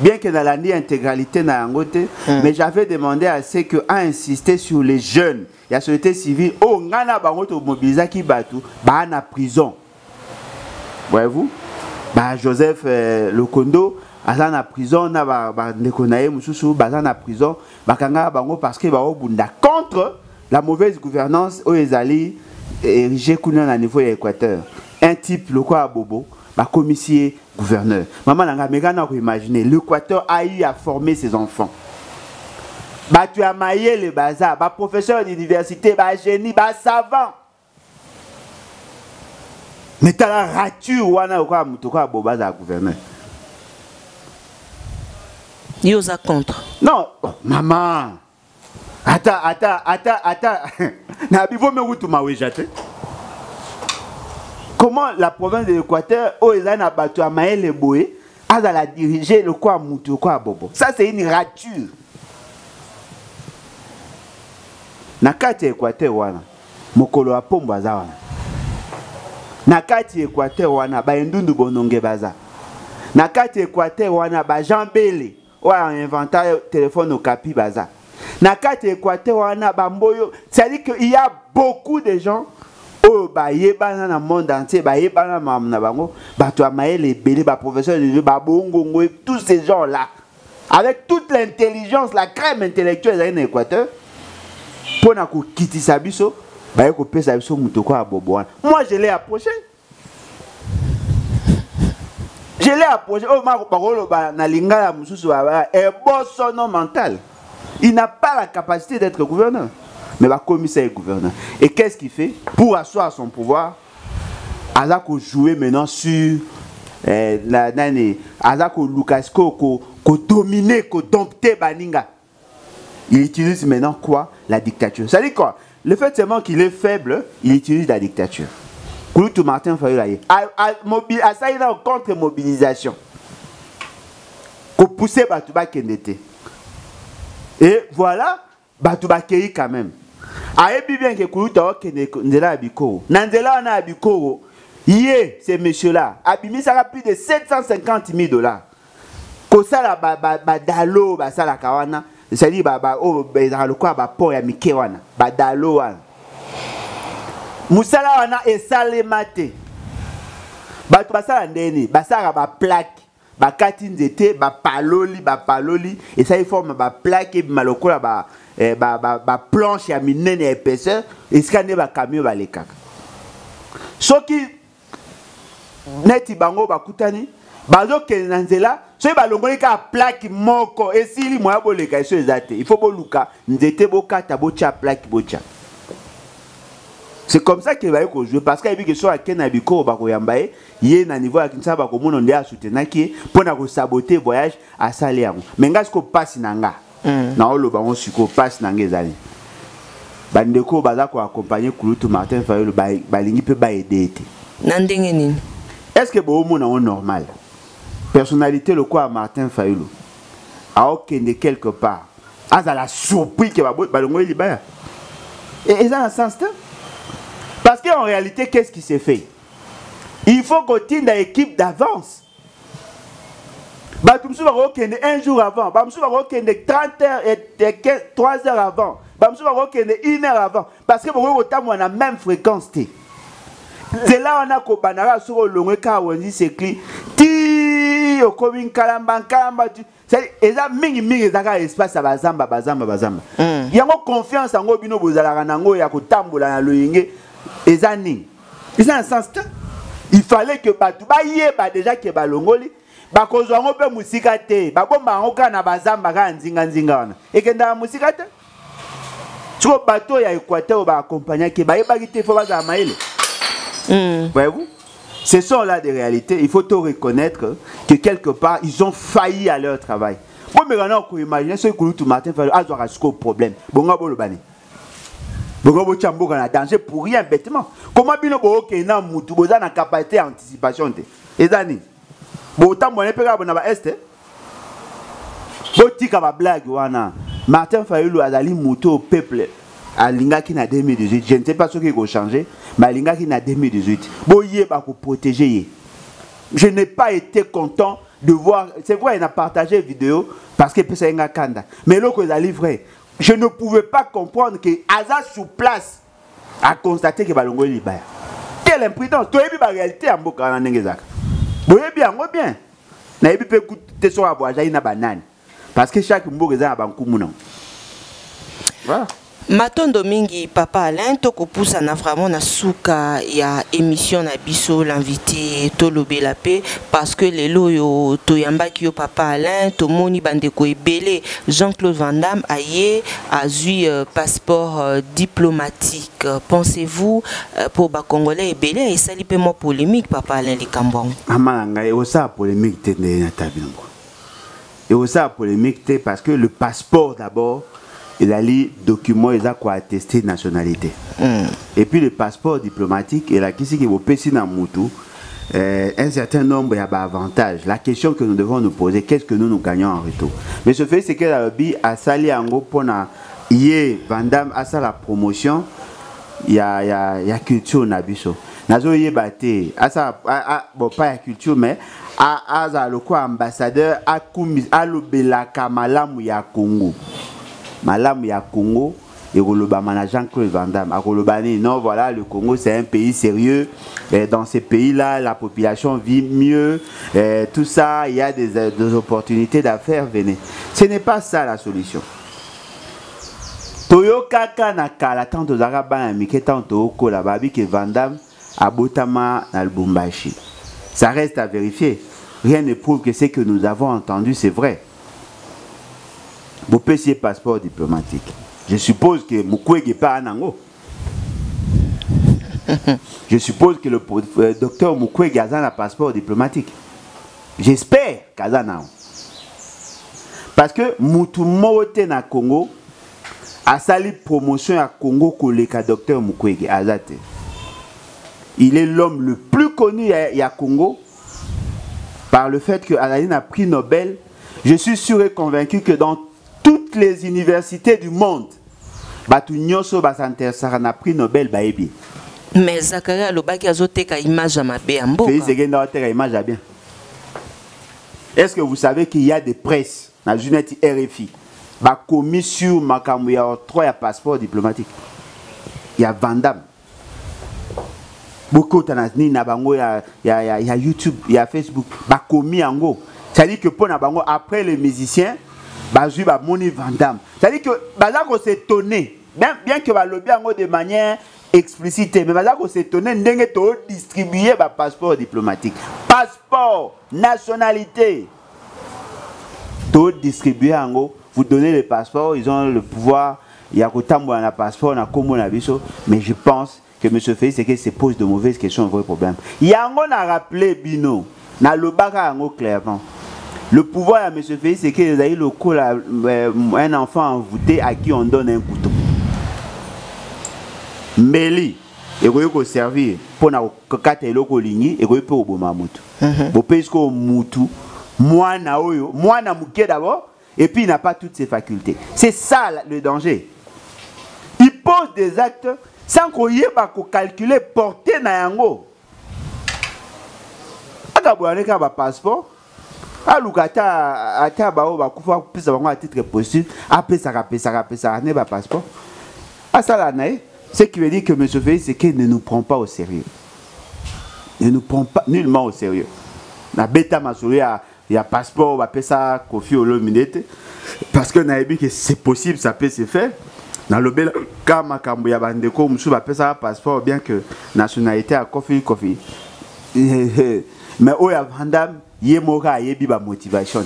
Bien que dans l'année intégralité na yangote, mais j'avais demandé à ceux qui ont insisté sur les jeunes, il y a société civile, oh ngana bango to mobiliser ki bato ba na prison. Voyez-vous? Bah Joseph euh, Lokondo azan na prison na ba ba nekonaye mususu bazan na prison bakanga bango parce que ba obunda contre la mauvaise gouvernance au ezali érigé kuna na niveau ya Équateur un type loko abobo ba commissaire gouverneur maman nanga megana ko imaginer l'Équateur a eu à former ses enfants ba tu as maillé le bazar ba professeur d'université ba génie ba savant. Mais tu as la rature wana oka mutoka boba za gouverneur. Yosa contre. Non, oh, maman. Attends, attends, attends, attends. Na bivo me wutu mawe jate. Comment la province de l'Équateur o ezana batu amaele boé aza la diriger le kwa mutoka bobo. Ça c'est une rature. Na kati Équateur wana mokolo apombo za wana. Nakati Équateur wana ba ndundu bononge baza. Nakati Équateur wana ba jambele wa inventaire téléphone okapi baza. Nakati Équateur wana ba mboyo, c'est-à-dire qu'il y a beaucoup de gens au ba yebana na monde entier, ba yebana mamna bango, ba to amaele belé ba professeur de jeu ba bongongo tous ces gens là avec toute l'intelligence, la crème intellectuelle en Équateur pour na ko kitisa biso. Moi je l'ai approché. Je l'ai approché. Il n'a pas la capacité d'être gouverneur. Mais le commissaire est gouverneur. Et qu'est-ce qu'il fait? Pour asseoir son pouvoir, il a joué maintenant sur la nane. Il a dominé, dompté Baninga. Il utilise maintenant quoi? La dictature. Ça dit quoi? Le fait seulement qu'il est faible, il utilise la dictature. Kouloutou Martin Fayulu a ça il a contre mobilisation. Qu'on poussait Batouba Kendete. Et voilà, Batouba Kei quand même. Aébi bien que Kouloutou a Kendela Abikoro. Nandela na Abikoro. Yé, ces messieurs-là. Abimi ça a plus de sept cent cinquante mille dollars. Kosa la badalo, basa la kawana. C'est-à-dire, ils ont le quoi, ils ont le quoi, ils ont le Moussala wana et salemate. Bato basala ndeni, basara ba plaque, ba katinzete, ba paloli, ba paloli, et ça ils forment ba plaque et malokola ba ba ba planche ya minene ya épaisseur, et scanner ba camion ba lekak. Ceux qui neti bango ba kutani bazo kenanzela soki balongoli ka plaque moko esili moya boleka eso ezate il faut boluka nzete bokata botya plaque botya. C'est comme ça que va jouer parce qu'il y a que soit Ken Abiko bakoyambaye yé na niveau ya kinsa bakomona ndia soutenaki pona ko saboter voyage à Saliango mais ngas ko passe nanga na oloba on siko passe nanga ezali bandeko baza ko accompagner Kouloutou Martin Fayulu balingi pe ba aider te na ndenge nini. Est-ce que Bohomo est normal? Personnalité, le quoi Martin Fayulu a aucun de quelque part. A la surprise que va boire, il va le et ça a un sens. Parce qu'en réalité, qu'est-ce qui s'est fait? Il faut qu'on tire une équipe d'avance. Un jour avant, trente heures et trois heures avant, une heure avant. Parce que on a la même fréquence. C'est là on a qu'on banara sur le car on dit c'est clé. Ti au commune kalamba kalamba. C'est exact mingi mingi zaka espace à bazamba bazamba bazamba. Il y a une confiance en gobino bozala nango ya ko tambola na loyenge ezani. C'est un sens. Il fallait que batu ba yé ba déjà que ba longoli ba kozwango pe musika te ba bomba ngoka na bazamba ka nzinga nzinga na. Et que nda musika te. Tcho bato ya Équateur ba accompagner que ba yé ba kité fo ba za maile. Mmh. Voyez-vous? Ce sont là des réalités. Il faut tout reconnaître que quelque part, ils ont failli à leur travail. Bon, mais maintenant, on peut imaginer ce que tout Martin Fayulu a un problème. Bon, on le banni. Bon, on le a danger pour rien, bêtement. Comment bien on peut avoir une capacité d'anticipation? Et Dani, bon, on peut avoir un est. Bon, tu as une blague. Martin Fayulu a dit moutou au peuple. À l'ingaki na deux mille dix-huit, je ne sais pas ce qui va changer, mais à l'ingaki na deux mille dix-huit, boyé va vous protéger. Je n'ai pas été content de voir, c'est vrai, il a partagé une vidéo parce que c'est un kanda. Mais l'autre est livré. Je ne pouvais pas comprendre que Aza sur place a constaté que Balongo est libre. Quelle imprudence! Tu as vu la réalité en Boka en Engezak. Boyé bien, moi bien. N'a eu peu de son avoisin à banane parce que chaque mot est à Bankoumounan. Voilà. Matondo mingi papa Alain toko pousa na vraiment na souka ya émission na biso l'invité to lobé la paix parce que les loyo to yambaki yo papa Alain to moni bandeko ebele Jean-Claude Van Damme aye azui euh, passeport euh, diplomatique euh, pensez-vous euh, pour ba congolais ebele et ça li pe mo polémique papa Alain likambong amanga et osa polémique te na tabingo et osa polémique te parce que le passeport d'abord il a les documents, il a quoi attester nationalité. Mm. Et puis le passeport diplomatique, il a qui c'est qui vous pèse dans Moutou, euh, un certain nombre d'avantages. La question que nous devons nous poser, qu'est-ce que nous nous gagnons en retour? Mais ce fait, c'est que la lobby a sali en gros pour yé Van Damme à sa la promotion, il y a il y a il y a culture nabiso. Nazo yé batté à sa bon pas la culture mais à à le quoi ambassadeur à Koumi à l'obéla Kamalamu ya Congo. Malam ya Congo et Roloba Jean-Claude Van Damme. Non, voilà, le Congo c'est un pays sérieux. Et dans ces pays-là, la population vit mieux. Et tout ça, il y a des, des opportunités d'affaires. Venez. Ce n'est pas ça la solution. Toyo kaka na kala tanto zaraba mike tanto oko la babi que Van Damme a botama na Lubumbashi. Ça reste à vérifier. Rien ne prouve que ce que nous avons entendu, c'est vrai. Pour payer passeport diplomatique. Je suppose que Mukwege n'est pas Anango. Je suppose que le euh, docteur Mukwege a un passeport diplomatique. J'espère qu'Azanao. Parce que Moutumote na Congo a sali promotion à Congo que le docteur Mukwege Azate. Il est l'homme le plus connu à, à Congo par le fait que Azaline a pris Nobel. Je suis sûr et convaincu que dans toutes les universités du monde, batu nyoso basanter sarana prix Nobel baebi. Mais Zakaria Lobaki azote ka image à ma béambo. Félix Tchédo a été image à bien. Est-ce que vous savez qu'il y a des presses, la Junette R F I, bah commis sur Makamouya trois ya passeport diplomatique. Il y a Van Damme. Beaucoup tanazini na bango ya ya ya YouTube, il y a Facebook, bah commis ango. C'est-à-dire que pour Nabango, après les musiciens, Bazui va monter Van Damme. C'est-à-dire que Bazako s'étonnait, bien, bien que Balobiango de manière explicite, mais Bazako s'étonnait, Nengeto distribuer par passeport diplomatique. Passeport, nationalité. Tout distribuer en gros, vous donnez les passeports, ils ont le pouvoir, il y a un passeport, mais je pense que M. Félix c'est qu'il se pose de mauvaises questions, un vrai problème. Yango a rappelé Bino. Na le baka ango clairement. Le pouvoir à M. Félix, c'est qu'ils aient le coup à un enfant envoûté à qui on donne un couteau. Meli, il faut servir pour na kate loko lingi, il faut pour bomamutu. Pour pesko mutu, moi na oyo, moi na muke d'abord, et puis il n'a pas toutes ses facultés. C'est ça le danger. Il pose des actes, sans qu'on y ait pas calculer portée na yango. Akabouane ka ba passeport, alukata ata ba o ba kufa pisa bango à titre posthume, après ça après ça après ça ne ba passeport. Asala nae, ce qui veut dire que M. Félix c'est qu'il ne nous prend pas au sérieux. Il ne nous prend pas nullement au sérieux. La bêta masuri a il y a passeport, on va appeler ça Kofi Olomide. Parce que Naïbi, c'est possible, ça peut se faire. Dans le bel cas, il y a Bandeko, on va appeler ça passeport, bien que nationalité à Kofi Kofi. Mais il y a Van Damme, il y a motivation.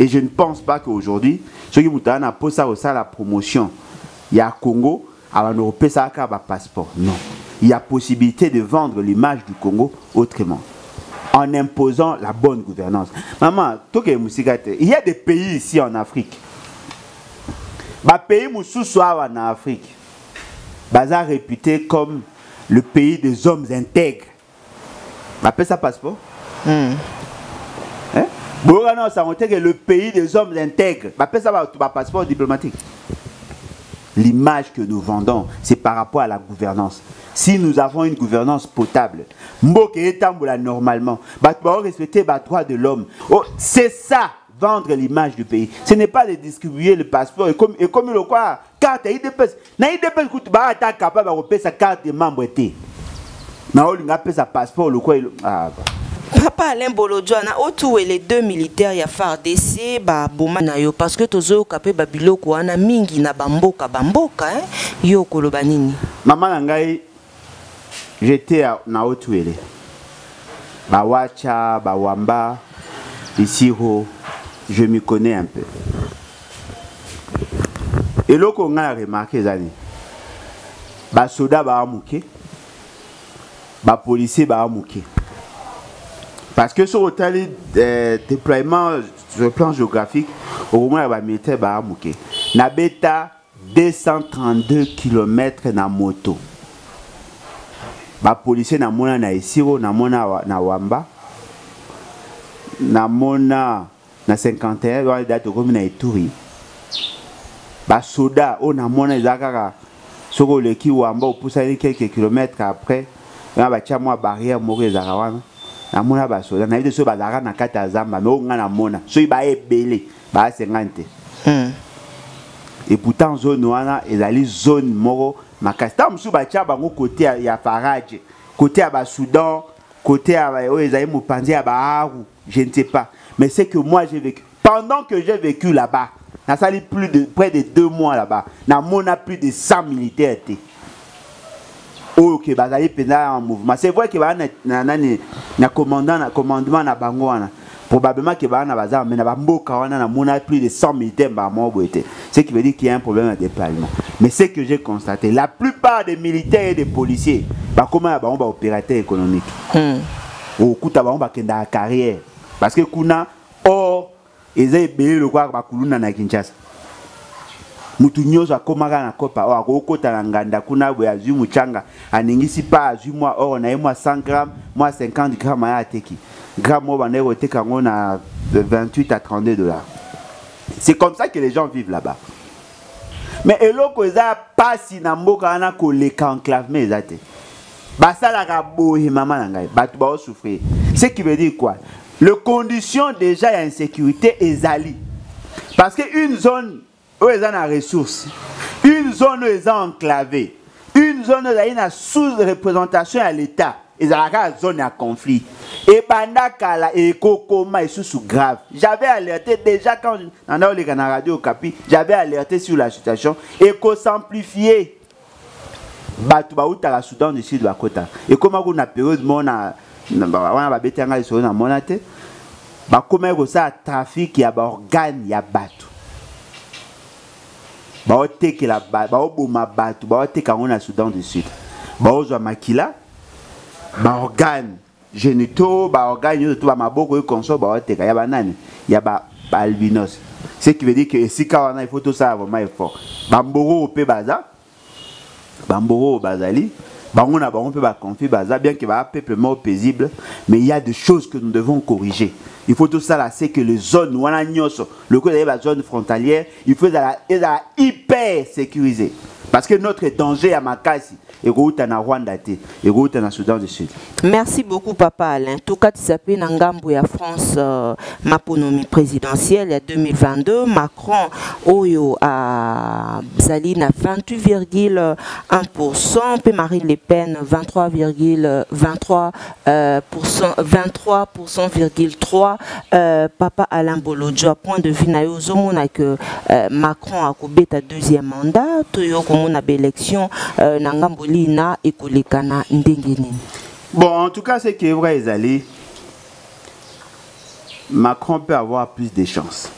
Et je ne pense pas qu'aujourd'hui, ceux qui ont posé ça la promotion, il y a Congo, alors on va ça à passeport. Non. Il y a possibilité de vendre l'image du Congo autrement, en imposant la bonne gouvernance. Maman, il y a des pays ici en Afrique. Les pays en Afrique sont réputés comme le pays des hommes intègres. On appelle ça passeport. Le pays des hommes intègres. On appelle ça passeport diplomatique. L'image que nous vendons, c'est par rapport à la gouvernance. Si nous avons une gouvernance potable, normalement, respecter les droits de l'homme. C'est ça, vendre l'image du pays. Ce n'est pas de distribuer le passeport. Et comme il le croit, carte I D P S. I D P S, tu es capable de faire sa carte de membre. Tu as sa passeport. Papa Alain Bolodjwa, autour les deux militaires y a Fardessé, bah Bomanayo, parce que tozo kapé babiloko ana mingi na bamboka bamboka, hein, yo kolobanini. Maman ngai, j'étais à Naotuele, Bawacha, Bawamba, Isiro, je m'y connais un peu. Et là qu'on a remarqué zani, bah soda bah amouké, bah policier bah amouké. Parce que sur le déploiement sur le plan géographique, au moins, il y a militaire qui a mouké. Nabeta deux cent trente-deux kilomètres na moto. Ba policier na mona na Isiro, na mona na Wamba. Na mona na cinquante et un, dans les dates comme na Ituri. Ba soda au na mona zakara sur le ki Wamba pour salir quelques kilomètres après, na ba tia moi barrière mourir zakawana. Na mona ba soda na ide so bazara na kata zamba mais onga na mona so iba ebele ba cinquante et pourtant zone wana ezali zone moro makasta msu ba tia bango côté ya Farage côté ya ba Soudan côté ya o ezali mopanzi ya ba Aru je ne sais pas mais c'est que moi j'ai vécu pendant que j'ai vécu là-bas na sali plus de près de deux mois là-bas na mona plus de cent militaires étaient. Ok, bazali pena en mouvement. C'est vrai que bazana na na na commandant na commandement na bango wana. Probablement que bazana bazana mais na bamboka wana na mona plus de cent militaires ba mobote. Ce qui veut dire qu'il y a un problème de déploiement. Mais ce que j'ai constaté, la plupart des militaires et des policiers, bah comment bah on va opérateur économique. Au coup ta bah on va kenda la carrière parce que kuna or ils ont payé le quoi bah kuluna na Kinshasa. Mutunyozo akomaka na kopa wa kokota na nganda kuna bwe azu muchanga aningisi pa azu mwa or na emwa cent grammes mwa cinquante grammes ya teki gramme oba na teka ngona de vingt-huit à trente-deux dollars. C'est comme ça que les gens vivent là-bas. Mais eloko eza pasi na mboka na koleka enclavement ezate. Basala ka boye mama na ngai batu ba souffrir. Ce qui veut dire quoi? Les conditions déjà ya insécurité ezali. Parce que une zone où ils ont des ressources, une zone où ils ont enclavé, une zone où ils ont une sous-représentation à l'État, ils ont une zone à conflit. Et Bandaka et Kokoma ils sont sous grave. J'avais alerté déjà quand on a eu les radio au Capi, j'avais alerté sur la situation et qu'on s'amplifiait. Batubaout à la Soudan du Sud de la côte. Et comment on a période on a bêté un gars sur la monate, comment on a trafic, il y a organe, il y a bateau. Bah teke la ba ba boma batu ba teke ngona Soudan du Sud ba ozwa makila ba organe génitaux ba organe yo to ba maboko yo konso ba teke ya banani ya ba albinos ce qui veut dire que si kawana il faut tout ça vraiment effort ba mboro pe baza ba mboro bazali ba ngona ba pe ba confi baza bien que ba peuplement paisible mais il y a des choses que nous devons corriger. Il faut tout ça là, c'est que les zones où on a le côté de la zone frontalière, il faut la hyper sécuriser. Parce que notre danger à Makasi, et à Rwanda, et à Soudan du Sud. Merci beaucoup, Papa Alain. Tout cas, tu s'appelles Nangambo et à France, euh, Maponomie présidentielle à deux mille vingt-deux. Macron, Oyo, à Zaline à vingt-huit virgule un pour cent. Puis Marie Le Pen, vingt-trois virgule vingt-trois pour cent, euh, vingt-trois virgule trois pour cent. Euh, Papa Alain Bolodjwa, point de vue, on a que euh, Macron a coupé ta deuxième mandat. On a l'élection, Nangambolina et Kolikana Ndengeni. Bon, en tout cas, ce qui est vrai, Zali, Macron peut avoir plus de chances.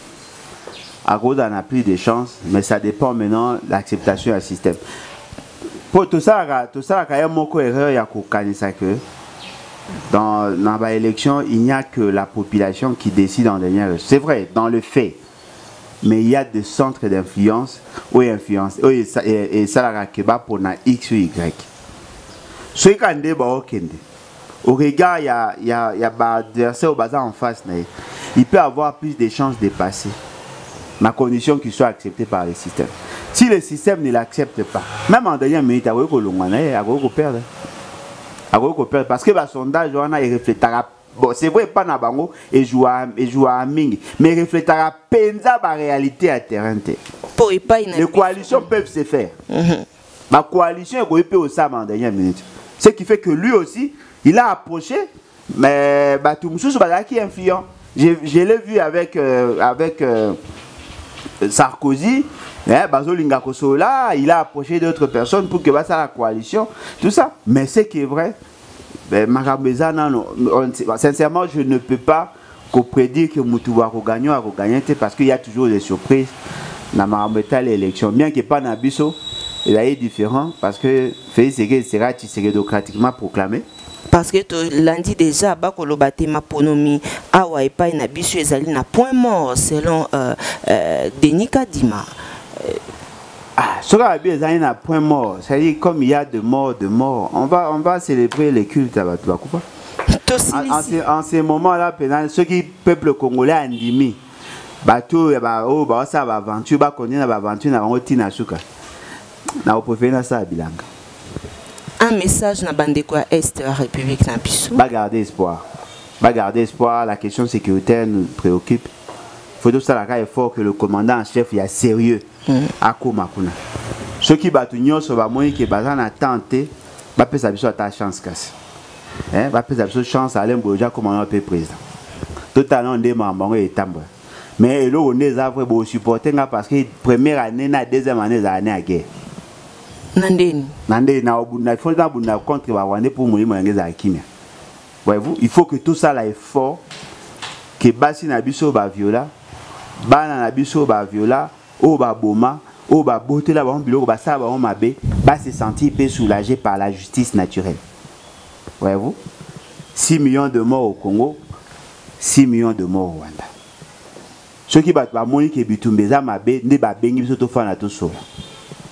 Agoda en a plus de chances, mais ça dépend maintenant de l'acceptation du système. Pour tout ça, tout ça, il y a beaucoup d'erreurs, il y a beaucoup de dans l'élection, il n'y a que la population qui décide en dernier. C'est vrai, dans le fait. Mais il y a des centres d'influence où il y a influence, où il y a salaire qui va pour X ou Y. Ce qui est important, au regard, il y a, il y a, il y a adversaire au bazar en face. Il peut avoir plus de chances de passer, à condition qu'il soit accepté par le système. Si le système ne l'accepte pas, même en dernière minute, il y a beaucoup de perdre. Parce que le sondage, il reflète. Bon, c'est vrai, pas Nabango et joue à Ming, mais reflétera penza la réalité à terrain. Les coalitions peuvent se faire. Ma coalition est groupée au Sam en dernière minute. Ce qui fait que lui aussi, il a approché, mais Batoumsous qui est influent. Je l'ai vu avec, euh, avec euh, Sarkozy, hein, Bazolinga Kosola, il a approché d'autres personnes pour que bah, ça la coalition, tout ça. Mais ce qui est vrai, ben, sincèrement, je ne peux pas prédire que Moutouba regagne ou regagne parce qu'il y a toujours des surprises dans Marambeta l'élection. Bien que pas Nabiso, il est différent parce que Félix Tchédo sera démocratiquement proclamé. Parce que lundi déjà, Bakolobate Maponomi, Awa et Paï Nabiso Ezali n'a point mort selon euh, euh, Denis Kadima. Ah, ce qui est un point mort, c'est-à-dire comme il y a de morts, de morts, on va, on va célébrer les cultes à Batouakoupa. En, en, en ce moment-là, ceux qui peuplent congolais à Ndimi, Batou, Bao, Bao, ça va aventure, Bao, Kondi, Bao, aventure, Bao, Tina, Souka. Nao, Profena, ça, Bilanga. Un message n'a bandé quoi, Est, République, Nabissou. Bah, garder espoir. Bah, garder espoir, la question sécuritaire nous préoccupe. Faut tout ça, il faut que le commandant en chef soit sérieux. Ceux qui battent nous sur la moyenne qui basent à tenter, va peut s'abuser à ta chance casse, hein, va peut s'abuser chance à l'embrouille comme on a fait président. Tout à l'heure on demande mon et tambour, mais là on est à vrai beau supporter parce que première année na deuxième année la année à guerre. Nandé, nandé na obuna faut na obuna contre va wane pour mourir mon gars à Kimia. Voyez-vous, il faut que tout ça là est fort, que basi na biso ba viola, ba na biso ba viola. Au Baboma, au Baboté, là-bas, au Bassa, au Mabé, va se sentir soulagé par la justice naturelle. Voyez-vous, six millions de morts au Congo, six millions de morts au Rwanda. Ceux qui battent Monique et Bitumbeza, Mabé, ne battent pas tous.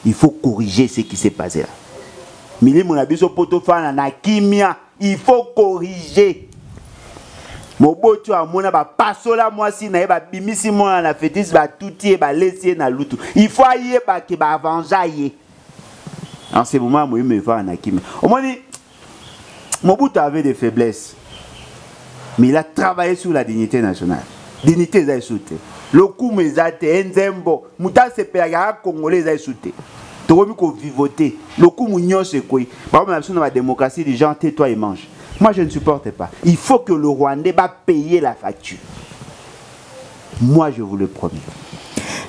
Il faut corriger ce qui s'est passé là. Mili Monabiso Potofana, Nakimia, il faut corriger. Mobutu a mona ba pasola moi si na ba bimisi moi na fétis ba touti ba laisser na lutu. Il faut aller ba ke ba avancer. En ce moment moi me va na kimi. Au moins Mobutu avait des faiblesses. Mais il a travaillé sur la dignité nationale. Dignité za souté. Le coup mezate nzembo, muta se pelaga congolais za souté. Tokomi ko vivoter. Le coup munyo se koi. Ba moi na la démocratie des gens tais-toi et mange. Moi, je ne supporte pas. Il faut que le Rwandais va payer la facture. Moi, je vous le promets.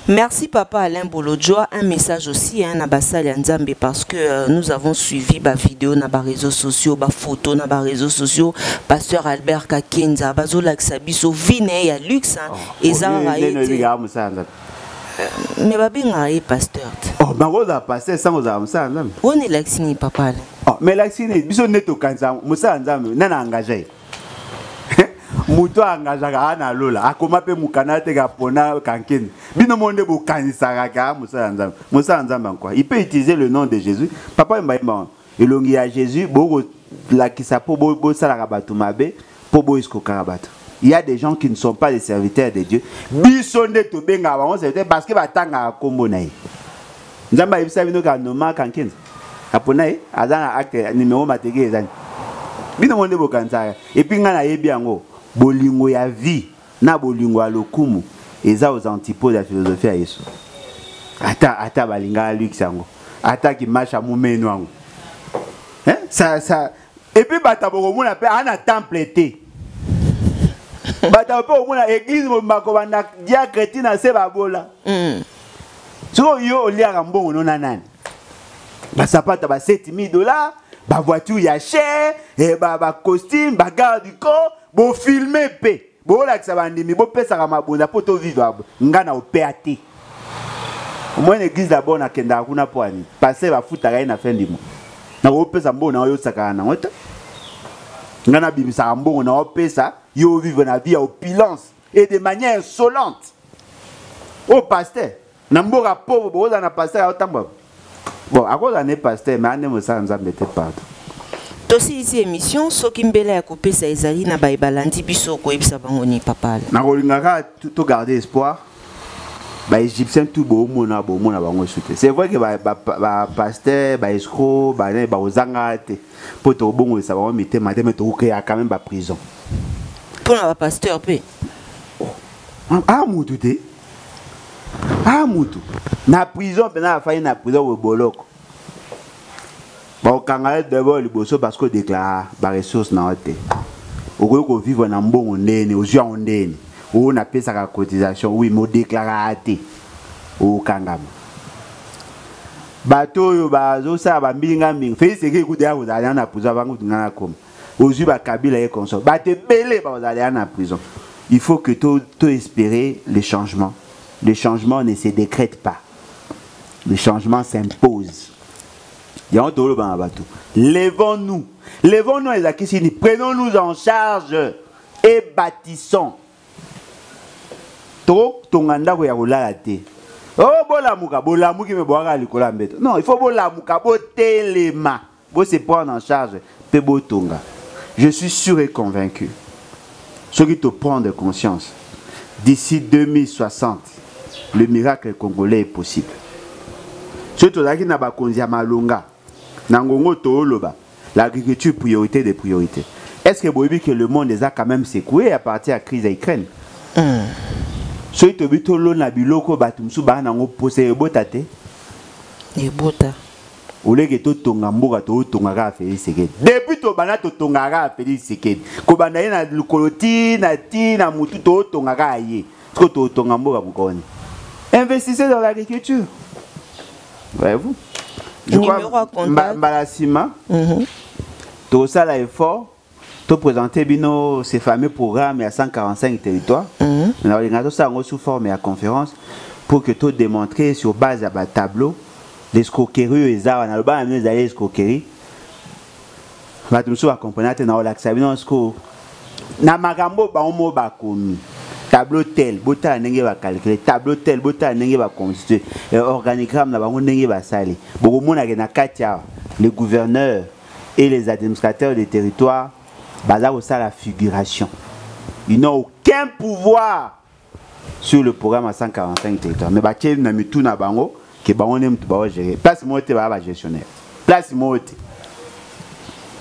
Merci Papa Alain Bolodjwa. Un message aussi à Nabassal Nzambe parce que euh, nous avons suivi bah, vidéo, bah, réseaux sociaux, bah, photos, bah, réseaux sociaux. Pasteur Albert Kakenza, Bazola Xabiso, Vinay, à Lux. Et ça, mais babingaï pasteur. Oh, mais on a passé sans vous avoir ça. On est laxini papa Alain. Oh, mais laxini, biso neto kanza, musa nzambe, nana engagé. Muto engagera na lola, akoma pe mukana te kapona kankin. Bino monde bo kanisara ka musa nzambe. Musa nzambe quoi. Il peut utiliser le nom de Jésus. Papa mbaimba. Elongi a Jésus, bo la kisapo bo bo sala kabatu mabe, po bo isko karabatu. Il y a des gens qui ne sont pas les serviteurs de Dieu. Ils sont des toubés, parce qu'ils sont des toubés. Nous avons dit que nous avons dit que nous avons dit que nous avons dit que nous avons dit que nous avons dit que nous avons dit que nous avons dit que nous avons dit que nous avons dit que nous avons dit que nous avons dit que nous ça, ça. Et puis, il y a un temple été. Il y a l'église qui est chrétienne dans ce babola. Si vous avez un bon, vous avez un sapata à sept mille dollars, une voiture chère, un costume, un garde du corps, vous filmez, vous avez un peu de temps, vous avez un peu de temps, vous avez un peu de temps. Moi, l'église d'abord, je suis en train de passer la foute à la fin du monde. Na opesa mbona oyo saka na weta ngana bibisa mbongo na opesa yo vivre na vie opulence et de manière insolente au pasteur na mboka pauvre boza na pasteur atambo bon à cause d'un pasteur mais ane mosa nzambe te pardon tosi ici émission sokimbela ya kopesa ezali na baibalandi biso ko ebisa bangoni papale na kolingaka to garder espoir les Égyptiens tout beau monde a beau monde a bango souté. C'est vrai que bah bah pasteur bah escroc bah les bah aux angates pour tout bongo ça va on mettait madame tout qu'il y a quand même bah prison. Pour la pasteur peu. Ah moutou dé. Ah moutou. Na prison pendant la faille na prison au bolok. Bah au Canada d'abord le bosso parce qu'on déclare bah ressources na hôtel. Au lieu qu'on vive en bon on est né aux gens on est né. Ou on appelle ça la cotisation, oui, mais on déclare à athée. Ou kangam. Bateau, yo bazo, ça va bien, bien. Fais ce que vous avez vous allez en prison avant que vous n'en comme. Aux yeux, Kabila et consort. Bateau, belé, vous allez en prison. Il faut que tout espérer les changements. Les changements ne se décrètent pas. Les changements s'imposent. Levons-nous. Levons-nous, les acquis, prenons-nous en charge et bâtissons. Trop tonganda ko ya kolala te. Oh bolamuka bolamuki me boaka likola mbeto. Non, il faut bolamuka botelema. Bo se prendre en charge pe botonga. Je suis sûr et convaincu. Ceux qui te prennent conscience d'ici deux mille soixante, le miracle congolais est possible. Ceux qui na ba konzia malonga na ngongo to loba. L'agriculture priorité des priorités. Est-ce que boibi que le monde les a quand même secoué à partir de la crise d'Ukraine? Soy to bito lo na biloko batumsu ba na ngo posé ebota te ebota oleke to tonga mboka to tonga ka Félix Tchédo depuis to bana to tonga ka Félix Tchédo ko bana na koloti na ti na mutu to tonga ka ye ko to tonga mboka mukoni investissez dans l'agriculture voyez-vous je crois mbalasima to sala effort to présenter bino ces fameux programmes à cent quarante-cinq territoires. On a organisé ça en sous forme et à conférence pour que tout démontrer sur base à bas tableau les escroqueries et ça on a le bas amener les escroqueries. Va tout ça accompagner na relaxer bino sco na magambo ba omo ba komi tableau tel bota ndenge ba calculer tableau tel bota ndenge ba constituer organigramme na bango ndenge ba sali boko mona ke na katia les gouverneurs et les administrateurs des territoires. Là où ça la figuration. Ils n'ont aucun pouvoir sur le programme à cent quarante-cinq territoires. Mais ils n'ont tout na bango que bango n'aime pas gérer. Place moi te ba gestionnaire. Place moi te.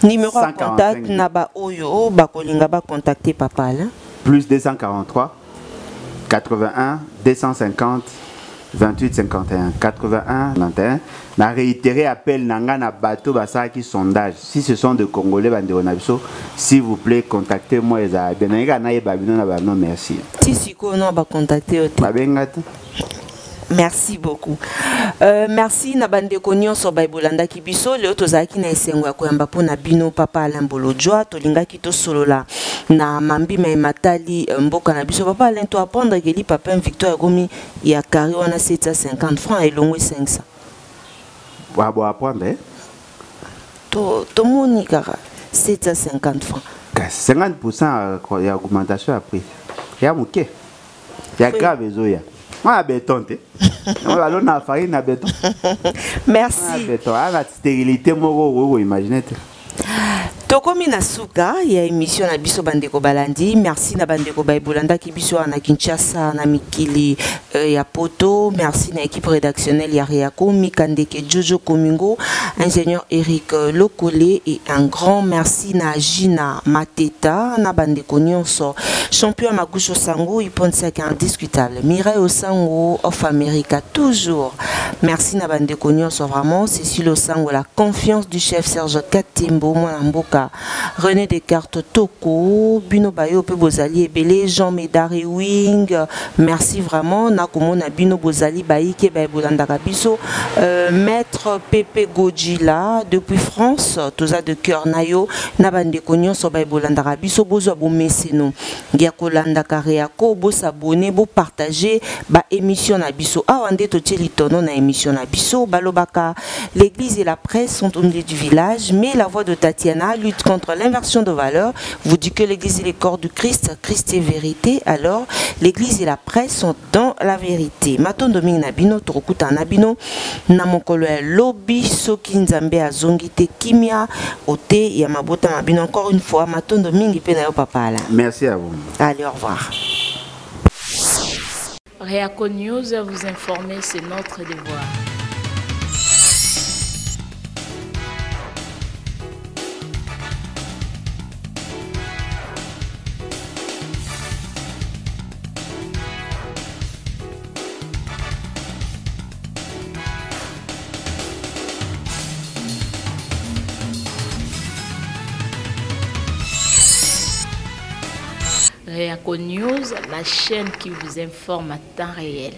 Numéro contact na ba oyo ba kolinga ba contacter papa là. Plus deux cent quarante-trois quatre-vingt-un deux cent cinquante vingt-huit cinquante et un quatre-vingt-un vingt et un. Na réitéré appel nanga na bateau basaki sondage. Si ce sont des Congolais bandeko na biso, s'il vous plaît contactez-moi eza. Benanga na yeba bino na bano merci. Ti siko na ba contacter oti. Ba bengata. Merci beaucoup. Euh, merci na bandeko nyonso ba bolanda ki biso leo tozaki na esengo ya koyamba pona bino papa Alain Bolodjwa tolingaki to solola na mambi me matali mboka na biso papa Alain to apondre geli papa Victoire Gomi ya carré wana sept cent cinquante francs et longwe cinq cents. Wa bo apondre eh? To to monika sept cent cinquante francs. cinquante pour cent ya augmentation ya prix. Ya muke. Ya grave zoya. Moi, béton, on va la farine à béton. Merci. Béton, la stérilité, moi, imaginez. Tu Tokomi na suka ya émission na biso bandeko balandi, merci na bandeko baibulanda ki biso na Kinshasa na mikili ya poto, merci na équipe rédactionnelle ya Réaco, Mikandeke Jojo Komingo, ingénieur Eric Lokole et un grand merci na Gina Mateta na bandeko nyonso, champion Makusho Sango iponsa ka indiscutable, Mireille Osango of America toujours. Merci na bandeko nyonso vraiment, Cécile Osango la confiance du chef Serge Katembo Mwanamboka René Descartes Toko, Bino Bayo Bozali Ebele, Jean Medari Wing, merci vraiment, Nakumona Bino Bozali Baïke Baïbolandaka Biso, Maître Pepe Godjila, depuis France, Toza de Cœur Nayo, Nabande Konyon so Baïbolandaka Biso, Bozo Abo Messeno, Giakolanda Kareako, Bo s'abonner, Bo partager, Ba émission Nabiso, Awande Tochelitono na émission Nabiso, Balobaka, l'église et la presse sont au milieu du village, mais la voix de Tatiana, lutte contre l'inversion de valeurs, vous dit que l'église est le corps du Christ, Christ est vérité, alors l'église et la presse sont dans la vérité. Maton Dominique Nabino, Torokuta Nabino, Namokolo Lobby, Soki Nzambe Azongite, Kimia, Ote, Yamabota Nabino, encore une fois, Maton Dominique Penayo Papa là. Merci à vous. Allez, au revoir. Réaco News, vous informer, c'est notre devoir. Réaco News, la chaîne qui vous informe à temps réel.